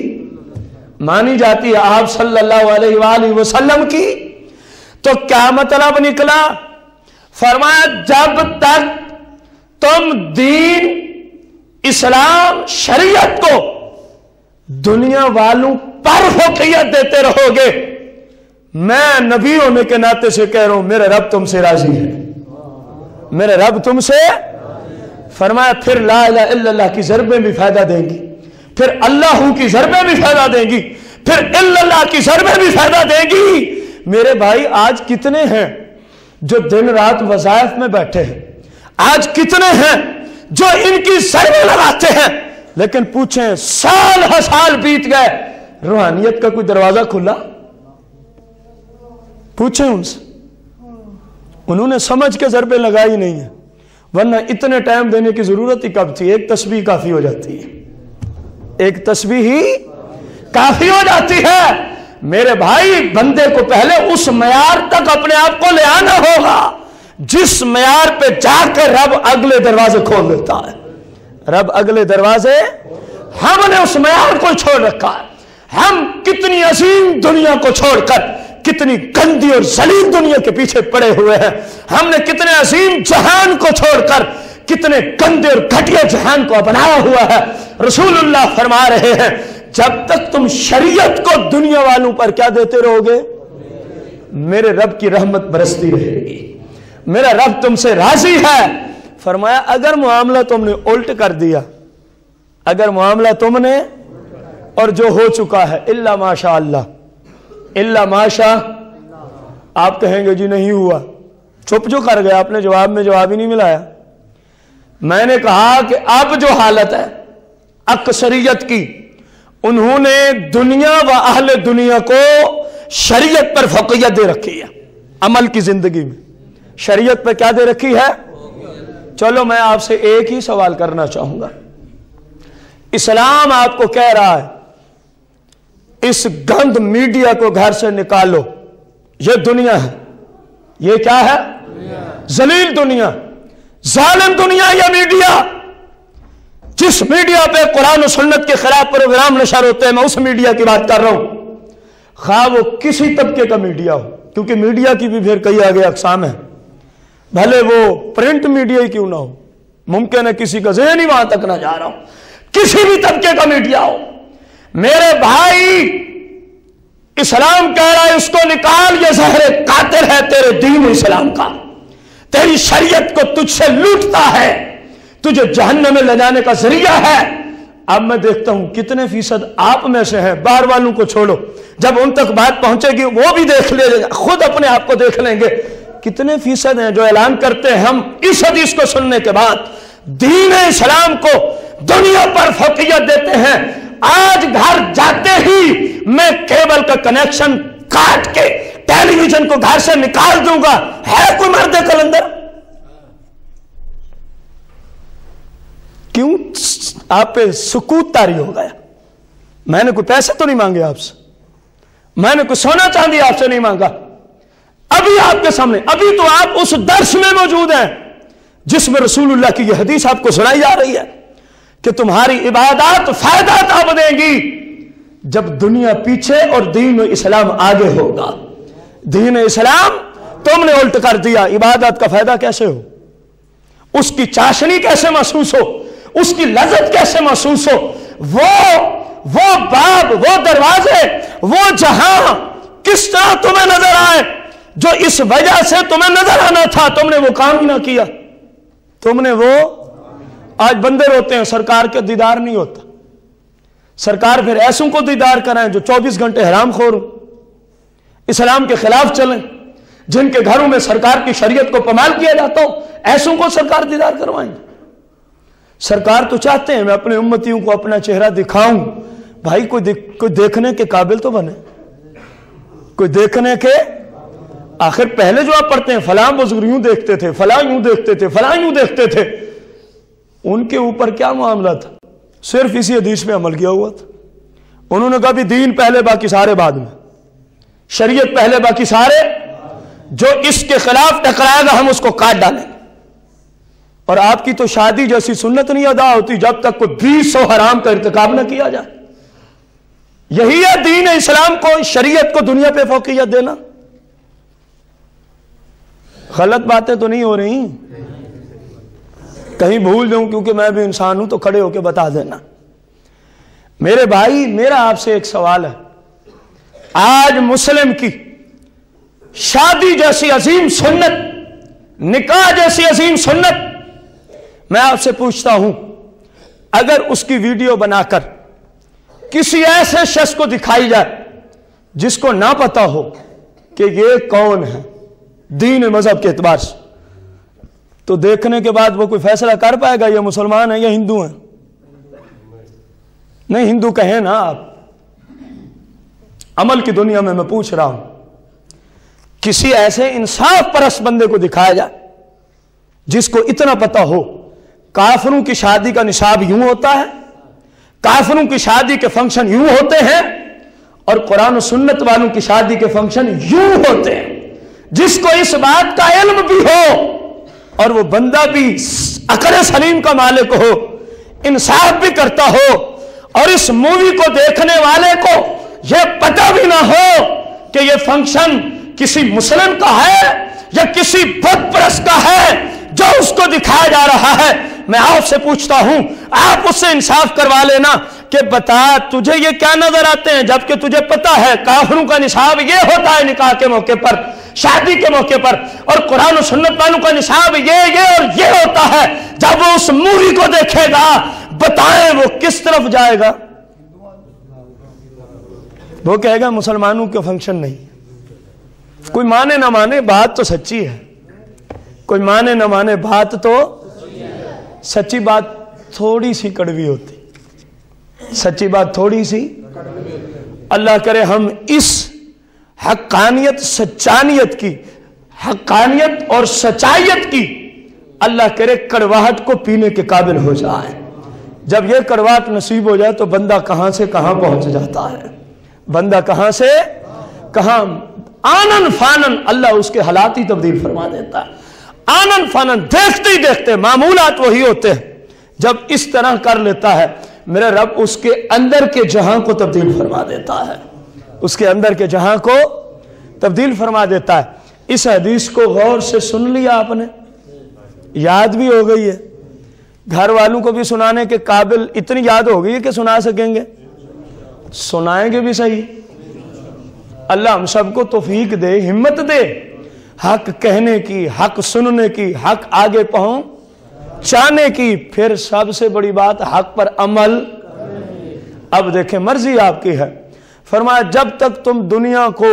मानी जाती है आप सल्लल्लाहु अलैहि वसल्लम की, तो क्या मतलब निकला? फरमाया जब तक तुम दीन, इस्लाम, शरीयत को दुनिया वालों पर फौकियत देते रहोगे, मैं नबी होने के नाते से कह रहा हूं, मेरे रब तुमसे राजी है, मेरे रब तुमसे। फरमाया फिर ला इलाहा इल्लल्लाह की ज़रबें भी फायदा देंगी, फिर अल्लाह की ज़रबें भी फायदा देंगी, फिर इल्लल्लाह की ज़रबें भी फायदा देंगी। मेरे भाई आज कितने हैं जो दिन रात वज़ाइफ में बैठे हैं? आज कितने हैं जो इनकी ज़रबें लगाते हैं? लेकिन पूछें साल हर साल बीत गए, रूहानियत का कोई दरवाजा खुला? पूछें उनसे, उन्होंने समझ के ज़रबे लगाई नहीं है, वरना इतने टाइम देने की जरूरत ही कब थी। एक तस्बीह काफी हो जाती है, एक तस्बीह ही काफी हो जाती है। मेरे भाई, बंदे को पहले उस मयार तक अपने आप को ले आना होगा जिस मयार पे जाकर रब अगले दरवाजे खोल देता है। रब अगले दरवाजे, हमने उस मयार को छोड़ रखा है। हम कितनी अजीम दुनिया को छोड़कर कितनी गंदी और जलील दुनिया के पीछे पड़े हुए हैं। हमने कितने अजीम जहान को छोड़कर कितने गंदे और घटिया जहान को अपनाया हुआ है। रसूलुल्लाह फरमा रहे हैं, जब तक तुम शरीयत को दुनिया वालों पर क्या देते रहोगे, मेरे रब की रहमत बरसती रहेगी, मेरा रब तुमसे राजी है। फरमाया, अगर मामला तुमने उल्ट कर दिया, अगर मामला तुमने, और जो हो चुका है, इल्ला माशा अल्लाह, इल्ला माशा। आप कहेंगे जी नहीं हुआ, चुप जो कर गए, आपने जवाब में जवाब ही नहीं मिलाया। मैंने कहा कि अब जो हालत है अक्सरियत की, उन्होंने दुनिया व अहले दुनिया को शरीयत पर फौकियत दे रखी है। अमल की जिंदगी में शरीयत पर क्या दे रखी है। चलो मैं आपसे एक ही सवाल करना चाहूंगा। इस्लाम आपको कह रहा है इस गंद मीडिया को घर से निकालो, ये दुनिया है, ये क्या है, जलील दुनिया, जालिम दुनिया, यह मीडिया। जिस मीडिया पे कुरान और सुन्नत के खिलाफ प्रोग्राम नशर होते हैं, मैं उस मीडिया की बात कर रहा हूं, खा वो किसी तबके का मीडिया हो, क्योंकि मीडिया की भी फिर कई आगे अकसाम है, भले वो प्रिंट मीडिया ही क्यों ना हो, मुमकिन है किसी का ज़हन ही वहां तक ना जा रहा हो, किसी भी तबके का मीडिया हो। मेरे भाई, इस्लाम कह रहा है इसको निकाल, ये ज़हरे कातिल है तेरे दीन इस्लाम का, तेरी शरीयत को तुझसे लूटता है, तुझे जहन्नम में ले जाने का जरिया है। अब मैं देखता हूं कितने फीसद आप में से हैं, बाहर वालों को छोड़ो, जब उन तक बात पहुंचेगी वो भी देख लेंगे, खुद अपने आप को देख लेंगे, कितने फीसद हैं जो ऐलान करते हैं हम इस हदीस को सुनने के बाद दीन इस्लाम को दुनिया पर फौकियत देते हैं। आज घर जाते ही मैं केबल का कनेक्शन काट के टेलीविजन को घर से निकाल दूंगा, है कोई मर्द कलंदर? क्यों आप पे सुकूत तारी हो गया? मैंने कोई पैसे तो नहीं मांगे आपसे, मैंने कोई सोना चांदी आपसे नहीं मांगा, अभी आपके सामने, अभी तो आप उस दर्श में मौजूद हैं जिसमें रसूलुल्लाह की यह हदीस आपको सुनाई जा रही है कि तुम्हारी इबादत फायदा तब देगी जब दुनिया पीछे और दीन इस्लाम आगे होगा। दीन इस्लाम तुमने उल्ट कर दिया, इबादत का फायदा कैसे हो, उसकी चाशनी कैसे महसूस हो, उसकी लज्जत कैसे महसूस हो, वो वो बाब, वो दरवाजे, वो जहां किस तरह तुम्हें नजर आए जो इस वजह से तुम्हें नजर आना था, तुमने वो काम ही ना किया। तुमने वो, आज बंदे रोते हैं सरकार के दीदार नहीं होता, सरकार फिर ऐसों को दीदार कराएं जो चौबीस घंटे हराम खोर, इस्लाम के खिलाफ चलें, जिनके घरों में सरकार की शरीयत को पमाल किया जाता हो, ऐसों को सरकार दीदार करवाएंगे। सरकार तो चाहते हैं मैं अपने उम्मतियों को अपना चेहरा दिखाऊं, भाई कोई देख, कोई देखने के काबिल तो बने, कोई देखने के। आखिर पहले जो आप पढ़ते हैं फलां बुजुर्ग यूं देखते थे, फलां यूं देखते थे, फलां यूं देखते थे, उनके ऊपर क्या मामला था? सिर्फ इसी हदीस पे अमल किया हुआ था। उन्होंने कहा भी दीन पहले बाकी सारे बाद में, शरीयत पहले बाकी सारे, जो इसके खिलाफ टकराएगा हम उसको काट डालेंगे। और आपकी तो शादी जैसी सुन्नत नहीं अदा होती जब तक कोई बीस सौ हराम का इर्तिकाब ना किया जाए। यही है दीन इस्लाम को, शरीयत को दुनिया पे फौकियत देना। गलत बातें तो नहीं हो रही, कहीं भूल जाऊं, क्योंकि मैं भी इंसान हूं तो खड़े होकर बता देना। मेरे भाई, मेरा आपसे एक सवाल है, आज मुस्लिम की शादी जैसी अजीम सुन्नत, निकाह जैसी अजीम सुन्नत, मैं आपसे पूछता हूं, अगर उसकी वीडियो बनाकर किसी ऐसे शख्स को दिखाई जाए जिसको ना पता हो कि ये कौन है दीन मजहब के एतबार से, तो देखने के बाद वो कोई फैसला कर पाएगा ये मुसलमान है या हिंदू है? नहीं हिंदू कहें ना आप। अमल की दुनिया में मैं पूछ रहा हूं, किसी ऐसे इंसाफ परस्त बंदे को दिखाया जाए जिसको इतना पता हो काफिरों की शादी का निशाब यूं होता है, काफिरों की शादी के फंक्शन यूं होते हैं और कुरान और सुन्नत वालों की शादी के फंक्शन यूं होते हैं, जिसको इस बात का इल्म भी हो और वो बंदा भी अकल सलीम का मालिक हो, इंसाफ भी करता हो और इस मूवी को देखने वाले को यह पता भी ना हो कि यह फंक्शन किसी मुस्लिम का है या किसी बुत परस्त का है जो उसको दिखाया जा रहा है। मैं आपसे पूछता हूं, आप उससे इंसाफ करवा लेना कि बता तुझे ये क्या नजर आते हैं, जबकि तुझे पता है काफिरों का निशाब ये होता है निकाह के मौके पर, शादी के मौके पर, और कुरान और सुन्नत वालों का निशाब ये ये और ये होता है। जब वो उस मूवी को देखेगा बताएं वो किस तरफ जाएगा? वो कहेगा मुसलमानों के फंक्शन नहीं। कोई माने ना माने बात तो सच्ची है, कोई माने ना माने बात तो सच्ची बात थोड़ी सी कड़वी होती, सच्ची बात थोड़ी सी। अल्लाह करे हम इस हक्कानियत सच्चानियत की, हक्कानियत और सच्चाइयत की अल्लाह करे कड़वाहट को पीने के काबिल हो जाए। जब यह कड़वाहट नसीब हो जाए तो बंदा कहां से कहां पहुंच जाता है, बंदा कहां से कहां आनन फानन अल्लाह उसके हालात ही तब्दील फरमा देता है। आनंद फानंद देखते ही देखते मामूलात वही होते हैं। जब इस तरह कर लेता है मेरा रब उसके अंदर के जहां को तब्दील फरमा देता है, उसके अंदर के जहां को तब्दील फरमा देता है। इस हदीस को गौर से सुन लिया आपने, याद भी हो गई है, घर वालों को भी सुनाने के काबिल इतनी याद हो गई है कि सुना सकेंगे, सुनाएंगे भी सही। अल्लाह हम सबको तौफीक दे, हिम्मत दे हक कहने की, हक सुनने की, हक आगे पहुंचाने की, फिर सबसे बड़ी बात हक पर अमल। अब देखें मर्जी आपकी है। फरमाया जब तक तुम दुनिया को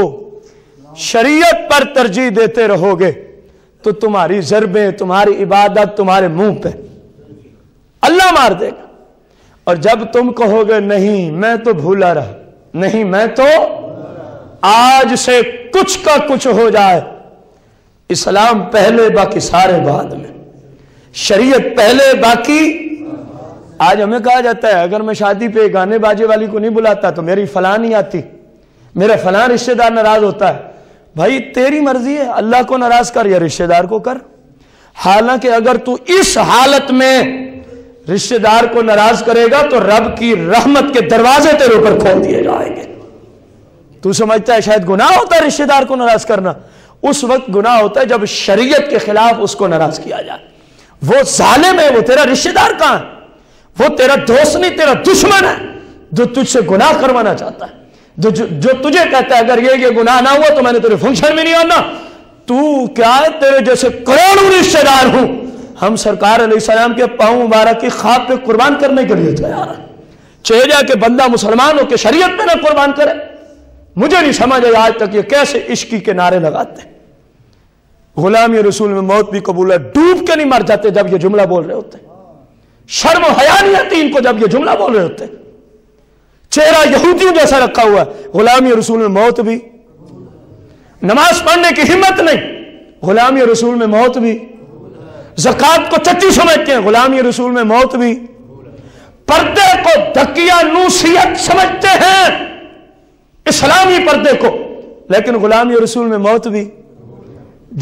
शरीयत पर तरजीह देते रहोगे तो तुम्हारी ज़रबें, तुम्हारी इबादत तुम्हारे मुंह पे अल्लाह मार देगा। और जब तुम कहोगे नहीं मैं तो भूला रहा, नहीं मैं तो, आज से कुछ का कुछ हो जाए, इस्लाम पहले बाकी सारे बाद में, शरीयत पहले बाकी। आज हमें कहा जाता है अगर मैं शादी पे गाने बाजे वाली को नहीं बुलाता तो मेरी फलां नहीं आती, मेरा फलां रिश्तेदार नाराज होता है। भाई तेरी मर्जी है, अल्लाह को नाराज कर या रिश्तेदार को कर। हालांकि अगर तू इस हालत में रिश्तेदार को नाराज करेगा तो रब की रहमत के दरवाजे तेरे ऊपर खोल दिए जाएंगे। तू समझता है शायद गुनाह होता है रिश्तेदार को नाराज करना, उस वक्त गुनाह होता है जब शरीयत के खिलाफ उसको नाराज किया जाए। वो जालिम है, वो तेरा रिश्तेदार कहां है, वो तेरा दोस्त नहीं तेरा दुश्मन है जो तुझसे गुनाह करवाना चाहता है, जो, जो तुझे कहता है अगर ये ये गुनाह ना हुआ तो मैंने तेरे फंक्शन में नहीं आना। तू क्या है, तेरे जैसे करोड़ों रिश्तेदार हूं। हम सरकार अलैहिस्सलाम के पांव मुबारक की खाब पे कुर्बान करने के लिए तैयार चले जा के बंदा मुसलमान हो के शरीयत पे ना कुर्बान करे। मुझे नहीं समझ आया आज तक ये कैसे इश्की के नारे लगाते, गुलामी रसूल में मौत भी कबूल है, डूब के नहीं मर जाते जब ये जुमला बोल रहे होते। शर्म हया नहीं आती इनको जब ये जुमला बोल रहे होते। चेहरा यहूदियों जैसा रखा हुआ है, गुलामी रसूल में मौत भी, नमाज पढ़ने की हिम्मत नहीं, गुलामी रसूल में मौत भी, ज़कात को चच्ची समझते हैं, गुलामी रसूल में मौत भी, पर्दे को धकिया नूसियत समझते हैं इस्लामी पर्दे को, लेकिन गुलामी रसूल में मौत भी।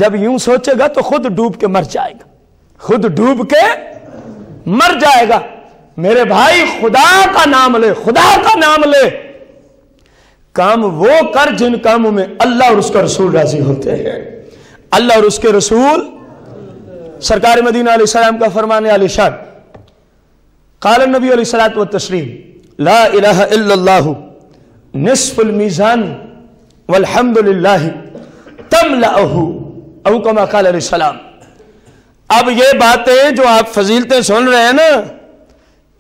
जब यूं सोचेगा तो खुद डूब के मर जाएगा, खुद डूब के मर जाएगा। मेरे भाई खुदा का नाम ले, खुदा का नाम ले, काम वो कर जिन कामों में अल्लाह और उसका रसूल राजी होते हैं, अल्लाह और उसके रसूल। सरकार मदीना अलैहिस्सलाम का फरमान आलिशान, काल नबी अलैहिस्सलात व तस्लीम, ला इलाहा इल्लल्लाह निस्फुल मीज़ान वल्हम्दुलिल्लाह तमलाहु औकमा काल अलैहिस्सलाम। अब ये बातें जो आप फजीलतें सुन रहे हैं ना,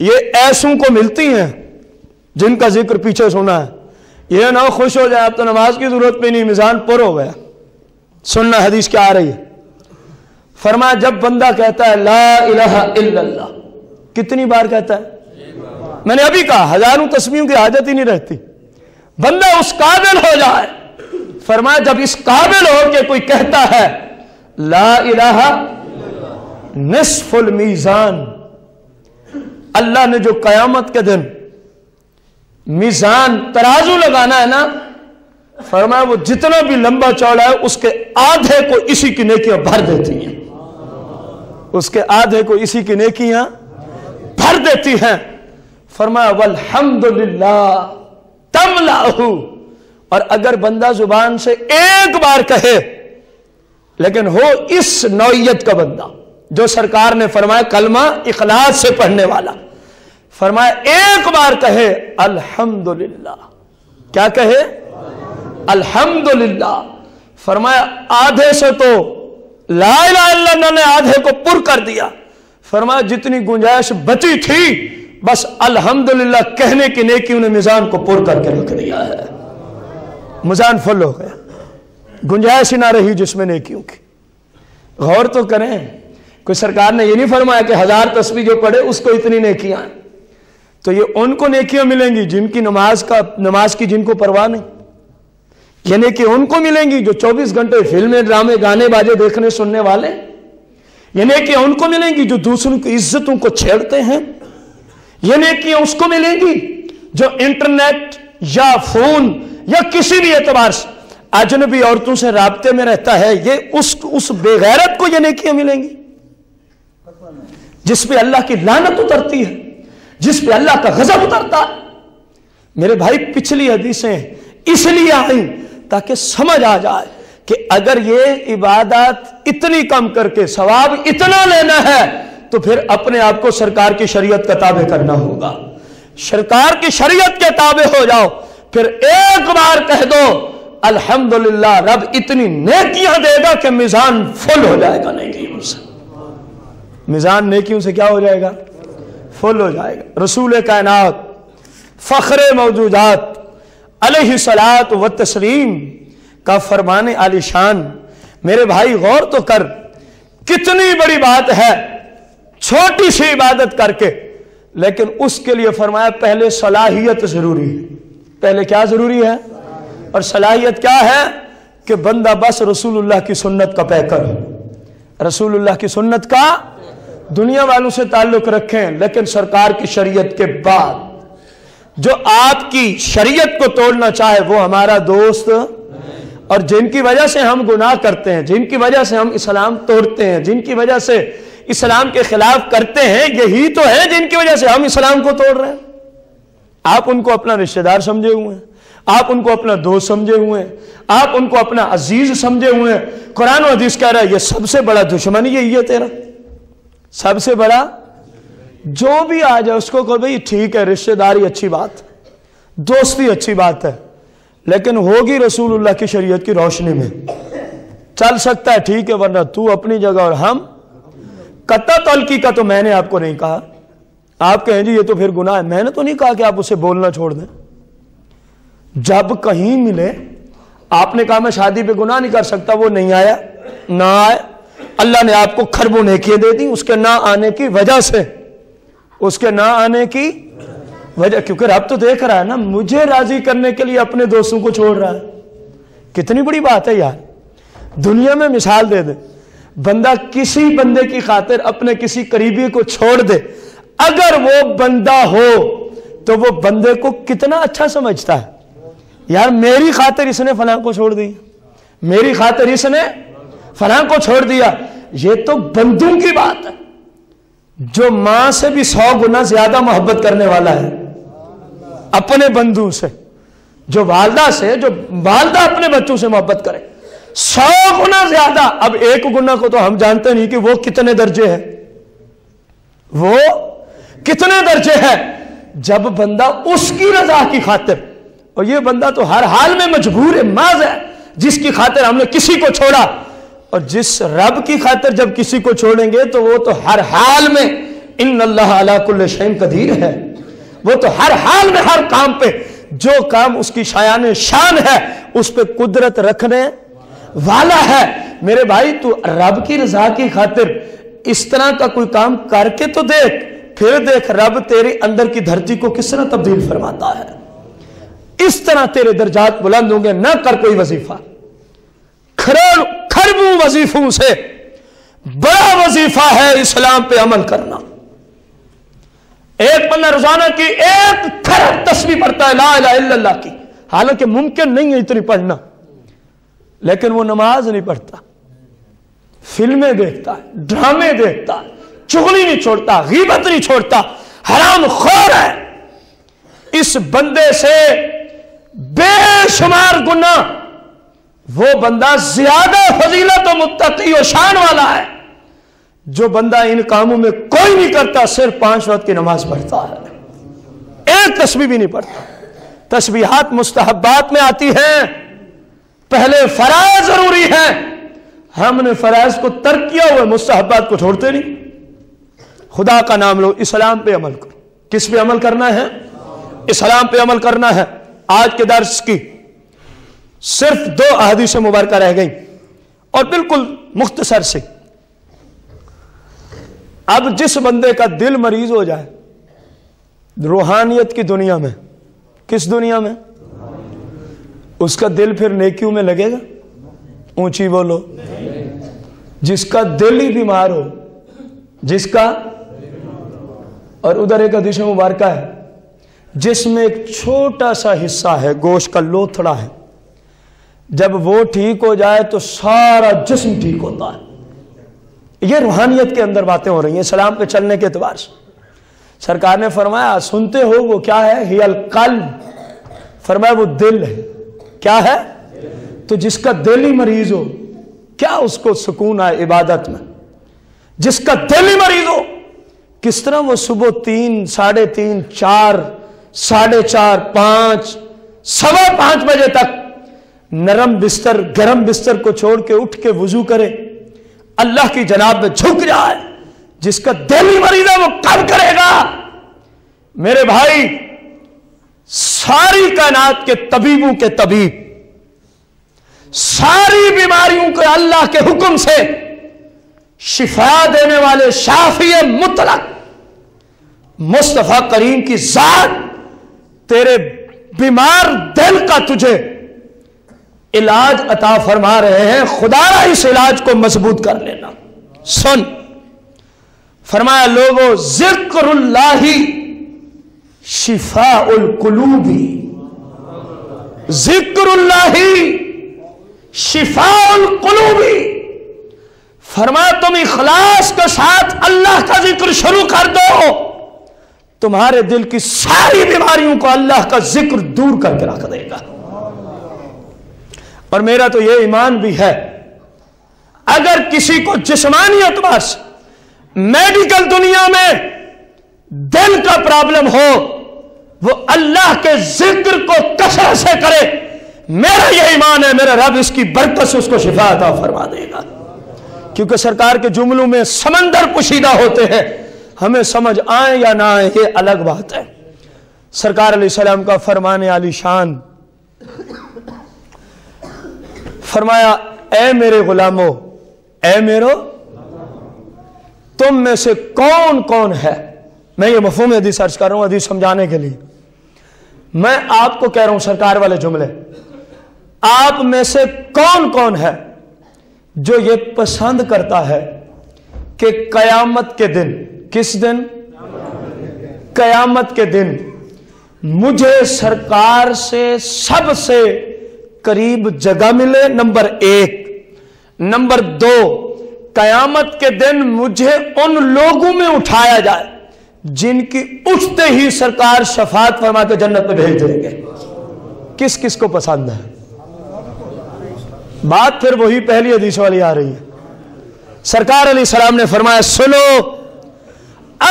ये ऐसों को मिलती हैं जिनका जिक्र पीछे सुना है। ये ना खुश हो जाए आप तो नमाज की जरूरत पे नहीं, मिजान पुर हो गया। सुनना हदीस क्या आ रही है। फरमाया जब बंदा कहता है ला इलाहा इल्लल्लाह, कितनी बार कहता है? मैंने अभी कहा हजारों तस्बीहों की हाजत ही नहीं रहती, बंदा उस काबिल हो जाए। फरमाया जब इस काबिल हो के कोई कहता है ला इलाहा निस्फुल मीजान, अल्लाह ने जो कयामत के दिन मीजान तराजू लगाना है ना, फरमाया वो जितना भी लंबा चौड़ा है उसके आधे को इसी की नेकियां भर देती हैं, उसके आधे को इसी की नेकियां भर देती हैं। फरमाया वल्हम्दुलिल्लाह तमलाहू, और अगर बंदा जुबान से एक बार कहे लेकिन हो इस नौयत का बंदा जो सरकार ने फरमाया कलमा इखलास से पढ़ने वाला, फरमाया एक बार कहे अल्हम्दुलिल्लाह, क्या कहे अल्हम्दुलिल्लाह, फरमाया आधे से तो ला इलाहा इल्लल्लाह ने आधे को पुर कर दिया। फरमाया जितनी गुंजाइश बची थी बस अल्हम्दुलिल्लाह कहने की नेकी उन्हें मिजान को पुर करके रख दिया है, मिजान फुल हो गया, गुंजाइश ही ना रही जिसमें नेकियों की। गौर तो करें, कोई सरकार ने ये नहीं फरमाया कि हजार तस्बीहें पढ़े उसको इतनी नेकियां, तो ये उनको नेकियां मिलेंगी जिनकी नमाज का नमाज की जिनको परवाह नहीं, यानी कि उनको मिलेंगी जो चौबीस घंटे फिल्में ड्रामे गाने बाजे देखने सुनने वाले, यानी कि उनको मिलेंगी जो दूसरों की इज्जतों को छेड़ते हैं, यानी कि उसको मिलेंगी जो इंटरनेट या फोन या किसी भी एतबार से अजनबी औरतों से राब्ते में रहता है, ये उस उस बेगैरत को यानी कि मिलेंगी जिस पे अल्लाह की लानत उतरती है, जिस पे अल्लाह का गजब उतरता है। मेरे भाई पिछली हदीसें इसलिए आई ताकि समझ आ जाए कि अगर ये इबादत इतनी कम करके सवाब इतना लेना है तो फिर अपने आप को सरकार की शरीयत के ताबे करना होगा। सरकार की शरीयत के ताबे हो जाओ, फिर एक बार कह दो अल्हम्दुलिल्लाह, रब इतनी नेकियां देगा कि मिजान फुल हो जाएगा नेकियों से, मिजान नेकियों से क्या हो जाएगा, फुल हो जाएगा। रसूल कायनात फखरे मौजूदात अलैहि सलात व तस्लीम का फरमाने आलिशान, मेरे भाई गौर तो कर कितनी बड़ी बात है, छोटी सी इबादत करके, लेकिन उसके लिए फरमाया पहले सलाहियत जरूरी है। पहले क्या जरूरी है, और सलाहियत क्या है कि बंदा बस रसूलुल्लाह की सुन्नत का पैकर हो, रसूलुल्लाह की सुन्नत का दुनिया वालों से ताल्लुक रखें, लेकिन सरकार की शरीयत के बाद जो आपकी शरीयत को तोड़ना चाहे वो हमारा दोस्त, और जिनकी वजह से हम गुनाह करते हैं, जिनकी वजह से हम इस्लाम तोड़ते हैं, जिनकी वजह से इस्लाम के खिलाफ करते हैं, यही तो है जिनकी वजह से हम इस्लाम को तोड़ रहे हैं। आप उनको अपना रिश्तेदार समझे हुए हैं, आप उनको अपना दोस्त समझे हुए हैं, आप उनको अपना अजीज समझे हुए हैं। कुरान और हदीस कह रहा है ये सबसे बड़ा दुश्मन यही है तेरा, सबसे बड़ा, जो भी आ जाए उसको कहो भाई ठीक है रिश्तेदारी अच्छी बात, दोस्ती अच्छी बात है, लेकिन होगी रसूलुल्लाह की शरीयत की रोशनी में, चल सकता है ठीक है, वरना तू अपनी जगह और हम। कत्ता तल्की का तो मैंने आपको नहीं कहा, आप कहें जी ये तो फिर गुनाह है, मैंने तो नहीं कहा कि आप उसे बोलना छोड़ दें। जब कहीं मिले आपने कहा मैं शादी पे गुनाह नहीं कर सकता, वो नहीं आया ना आए, अल्लाह ने आपको खरबों नेकियां दे दी उसके ना आने की वजह से, उसके ना आने की वजह, क्योंकि रब तो देख रहा है ना, मुझे राजी करने के लिए अपने दोस्तों को छोड़ रहा है। कितनी बड़ी बात है यार, दुनिया में मिसाल दे दे बंदा, किसी बंदे की खातिर अपने किसी करीबी को छोड़ दे, अगर वो बंदा हो तो वो बंदे को कितना अच्छा समझता है, यार मेरी खातिर इसने फलां को छोड़ दी, मेरी खातिर इसने फलां को छोड़ दिया। ये तो बंदों की बात है, जो मां से भी सौ गुना ज्यादा मोहब्बत करने वाला है अपने बंधु से, जो वालदा से, जो वालदा अपने बच्चों से मोहब्बत करे सौ गुना ज्यादा। अब एक गुना को तो हम जानते नहीं कि वो कितने दर्जे है, वो कितने दर्जे है। जब बंदा उसकी रजा की खातिर, और ये बंदा तो हर हाल में मजबूर है, माज है, जिसकी खातिर हमने किसी को छोड़ा, और जिस रब की खातिर जब किसी को छोड़ेंगे तो वो तो हर हाल में इन्नल्लाह अला कुल्ल शैइन कदीर है, वो तो हर हाल में हर काम पे, जो काम उसकी शायान शान है उस पे कुदरत रखने वाला है। मेरे भाई तू रब की रजा की खातिर इस तरह का कोई काम करके तो देख, फिर देख रब तेरे अंदर की धरती को किस तरह तब्दील फरमाता है। इस तरह तेरे दर्जात बुलंद होंगे, ना कर कोई वजीफा, खरोड़ खरबों वजीफों से बड़ा वजीफा है इस्लाम पे अमल करना। एक बंदा रोजाना की एक खरब तस्बीह पढ़ता है ला इलाहा इल्लल्लाह की, हालांकि मुमकिन नहीं है इतनी पढ़ना, लेकिन वो नमाज नहीं पढ़ता, फिल्में देखता है, ड्रामे देखता है, चुगली नहीं छोड़ता, गीबत नहीं छोड़ता, हराम खोर है। इस बंदे से बेशुमार गुना, वो बंदा ज्यादा फजीलत और मुत्तकी और शान वाला है जो बंदा इन कामों में कोई नहीं करता, सिर्फ पांच वक्त की नमाज पढ़ता है, एक तस्बीह भी नहीं पढ़ता। तस्बीहात मुस्तहब्बात में आती हैं, पहले फराज जरूरी है, हमने फराज को तर्क किया हुआ, मुस्तहब्बात को छोड़ते नहीं। खुदा का नाम लो, इस्लाम पे अमल करो। किस पे अमल करना है? इस्लाम पे अमल करना है। आज के दर्स की सिर्फ दो अहदीस मुबारक रह गई और बिल्कुल मुख्तसर से। अब जिस बंदे का दिल मरीज हो जाए रूहानियत की दुनिया में, किस दुनिया में, उसका दिल फिर नेकियों में लगेगा? ऊंची बोलो। जिसका दिल ही बीमार हो, जिसका, और उधर एक हदीस मुबारक है जिसमें एक छोटा सा हिस्सा है, गोश का लोथड़ा है, जब वो ठीक हो जाए तो सारा जिस्म ठीक होता है। ये रूहानियत के अंदर बातें हो रही हैं सलाम पे चलने के एतबार से। सरकार ने फरमाया सुनते हो वो क्या है, हियल कल्ब, फरमाया वो दिल है। क्या है? तो जिसका दिल ही मरीज हो क्या उसको सुकून आए इबादत में? जिसका दिल ही मरीज हो किस तरह वो सुबह तीन, साढ़े तीन, चार, साढ़े चार, पांच, सवा पांच बजे तक नरम बिस्तर, गरम बिस्तर को छोड़ के उठ के वजू करे, अल्लाह की जनाब में झुक जाए। जिसका दिल ही मरीज है वो कब करेगा? मेरे भाई, सारी कायनात के तबीबों के तबीब, सारी बीमारियों को अल्लाह के हुक्म से शिफा देने वाले शाफी मुतलक मुस्तफा करीम की जात तेरे बीमार दिल का तुझे इलाज अता फरमा रहे हैं। खुदा इस इलाज को मजबूत कर लेना। सुन, फरमाया लोगो जिक्रुल्लाही शिफा उल कुलूबी, जिक्रुल्लाही शिफा उल कुलूबी, फरमाया तुम इखलास के साथ अल्लाह का जिक्र शुरू कर दो, तुम्हारे दिल की सारी बीमारियों को अल्लाह का जिक्र दूर करके रख देगा। और मेरा तो यह ईमान भी है, अगर किसी को जिस्मानी एतबार से मेडिकल दुनिया में दिल का प्रॉब्लम हो, वो अल्लाह के जिक्र को कसरत से करे। मेरा यह ईमान है, मेरा रब इसकी बरकत से उसको शिफा अता फरमा देगा। क्योंकि सरकार के जुमलों में समंदर पोशीदा होते हैं, हमें समझ आए या ना आए ये अलग बात है। सरकार अलैहिस्सलाम का फरमाने आली शान, फरमाया ऐ मेरे गुलामो, ऐ मेरो, तुम में से कौन कौन है, मैं ये मफहूम हदीस सर्च कर रहा हूं हदीस समझाने के लिए, मैं आपको कह रहा हूं सरकार वाले जुमले, आप में से कौन कौन है जो ये पसंद करता है कि कयामत के दिन, किस दिन, कयामत के दिन मुझे सरकार से सबसे करीब जगह मिले, नंबर एक। नंबर दो, कयामत के दिन मुझे उन लोगों में उठाया जाए जिनकी उठते ही सरकार शफात फरमा के जन्नत में भेज देंगे। किस किस को पसंद है? बात फिर वही पहली हदीस वाली आ रही है। सरकार अली सलाम ने फरमाया सुनो,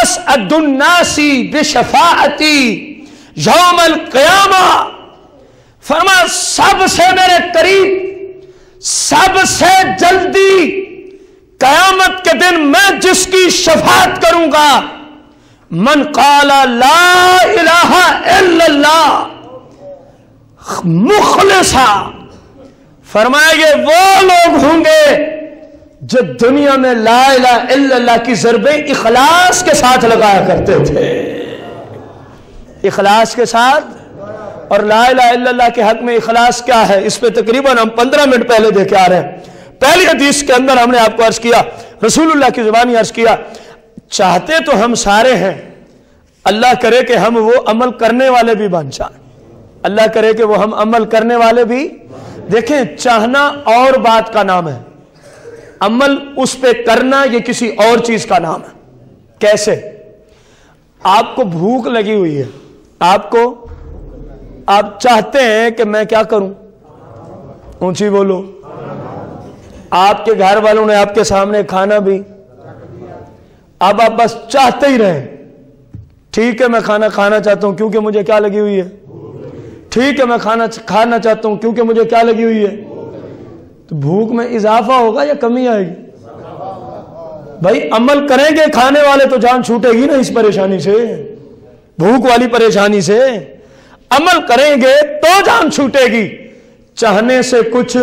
असअदुन्नासी बिशफाअती यौमल क़यामा, फरमाया सबसे मेरे करीब, सबसे जल्दी कयामत के दिन मैं जिसकी शफाअत करूंगा, मन क़ाला ला इलाहा इल्लल्लाह मुखलिसा, फरमाया ये वो लोग होंगे जो दुनिया में ला इलाहा इल्लल्लाह की ज़रबे इखलास के साथ लगाया करते थे, इखलास के साथ। और ला इलाहा इल्लल्लाह के हक में इखलास क्या है, इस पर तकरीबन हम पंद्रह मिनट पहले देखे आ रहे हैं। पहली हदीस के अंदर हमने आपको अर्ज किया, रसूलुल्लाह की जुबानी अर्ज किया, चाहते तो हम सारे हैं, अल्लाह करे कि हम वो अमल करने वाले भी बन जाए, अल्लाह करे कि वो हम अमल करने वाले भी। देखें, चाहना और बात का नाम है, अमल उस पे करना ये किसी और चीज का नाम है। कैसे? आपको भूख लगी हुई है, आपको, आप चाहते हैं कि मैं क्या करूं, ऊंची बोलो, आपके घर वालों ने आपके सामने खाना भी, अब आप बस चाहते ही रहे, ठीक है मैं खाना खाना चाहता हूं क्योंकि मुझे क्या लगी हुई है, ठीक है मैं खाना खाना चाहता हूं क्योंकि मुझे क्या लगी हुई है। तो भूख में इजाफा होगा या कमी आएगी? भाई अमल करेंगे खाने वाले तो जान छूटेगी ना इस परेशानी से, भूख वाली परेशानी से। अमल करेंगे तो जान छूटेगी, चाहने से कुछ।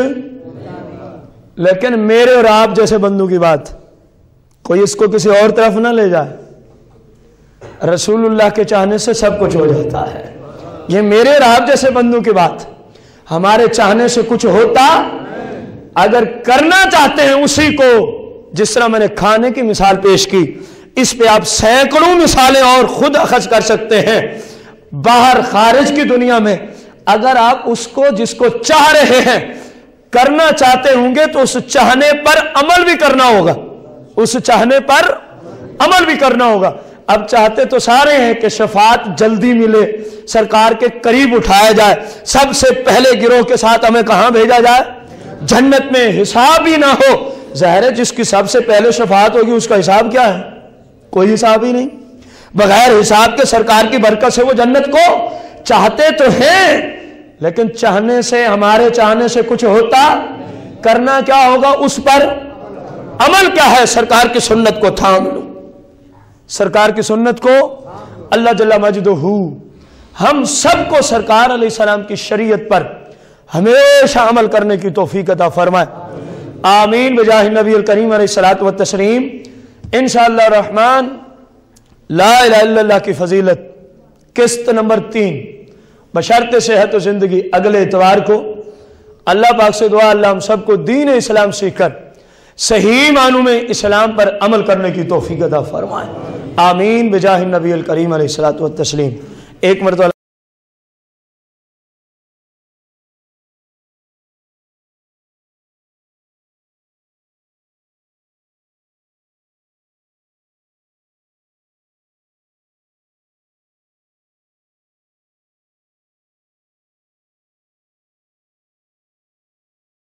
लेकिन मेरे और आप जैसे बंदों की बात, कोई इसको किसी और तरफ ना ले जाए, रसूलुल्लाह के चाहने से सब कुछ हो जाता है। ये मेरे और आप जैसे बंदों की बात, हमारे चाहने से कुछ होता। अगर करना चाहते हैं उसी को, जिस तरह मैंने खाने की मिसाल पेश की, इस पे आप सैकड़ों मिसालें और खुद अखज कर सकते हैं। बाहर खारिज की दुनिया में अगर आप उसको जिसको चाह रहे हैं करना चाहते होंगे तो उस चाहने पर अमल भी करना होगा, उस चाहने पर अमल भी करना होगा। अब चाहते तो सारे हैं कि शफात जल्दी मिले, सरकार के करीब उठाया जाए, सबसे पहले गिरोह के साथ हमें कहां भेजा जाए, जन्नत में हिसाब ही ना हो। ज़ाहिर है जिसकी सबसे पहले शफात होगी उसका हिसाब क्या है, कोई हिसाब ही नहीं। बगैर हिसाब के सरकार की बरकत से वो जन्नत को, चाहते तो हैं लेकिन चाहने से, हमारे चाहने से कुछ होता। करना क्या होगा, उस पर अमल क्या है, सरकार की सुन्नत को थाम लो, सरकार की सुन्नत को, अल्लाह जल्ला मजदहू हम सबको सरकार अलैहि सलाम की शरीयत पर हमेशा अमल करने की तौफीक अता फरमाए, आमीन बिजाह नबी अल करीम अलैहि सलात व तस्लीम। इंशाअल्लाह रहमान ला इलाहा इल्लल्लाह की फजीलत किस्त नंबर तीन, बशर्ते सेहत और जिंदगी, अगले इतवार को। अल्लाह पाक से दुआ, अल्लाह हम सबको दीन इस्लाम सीखकर सही मानू में इस्लाम पर अमल करने की तौफीक अता फरमाए, आमीन बिजाह नबी अल करीम अलैहि सलातु व तस्लीम। एक मर्तबा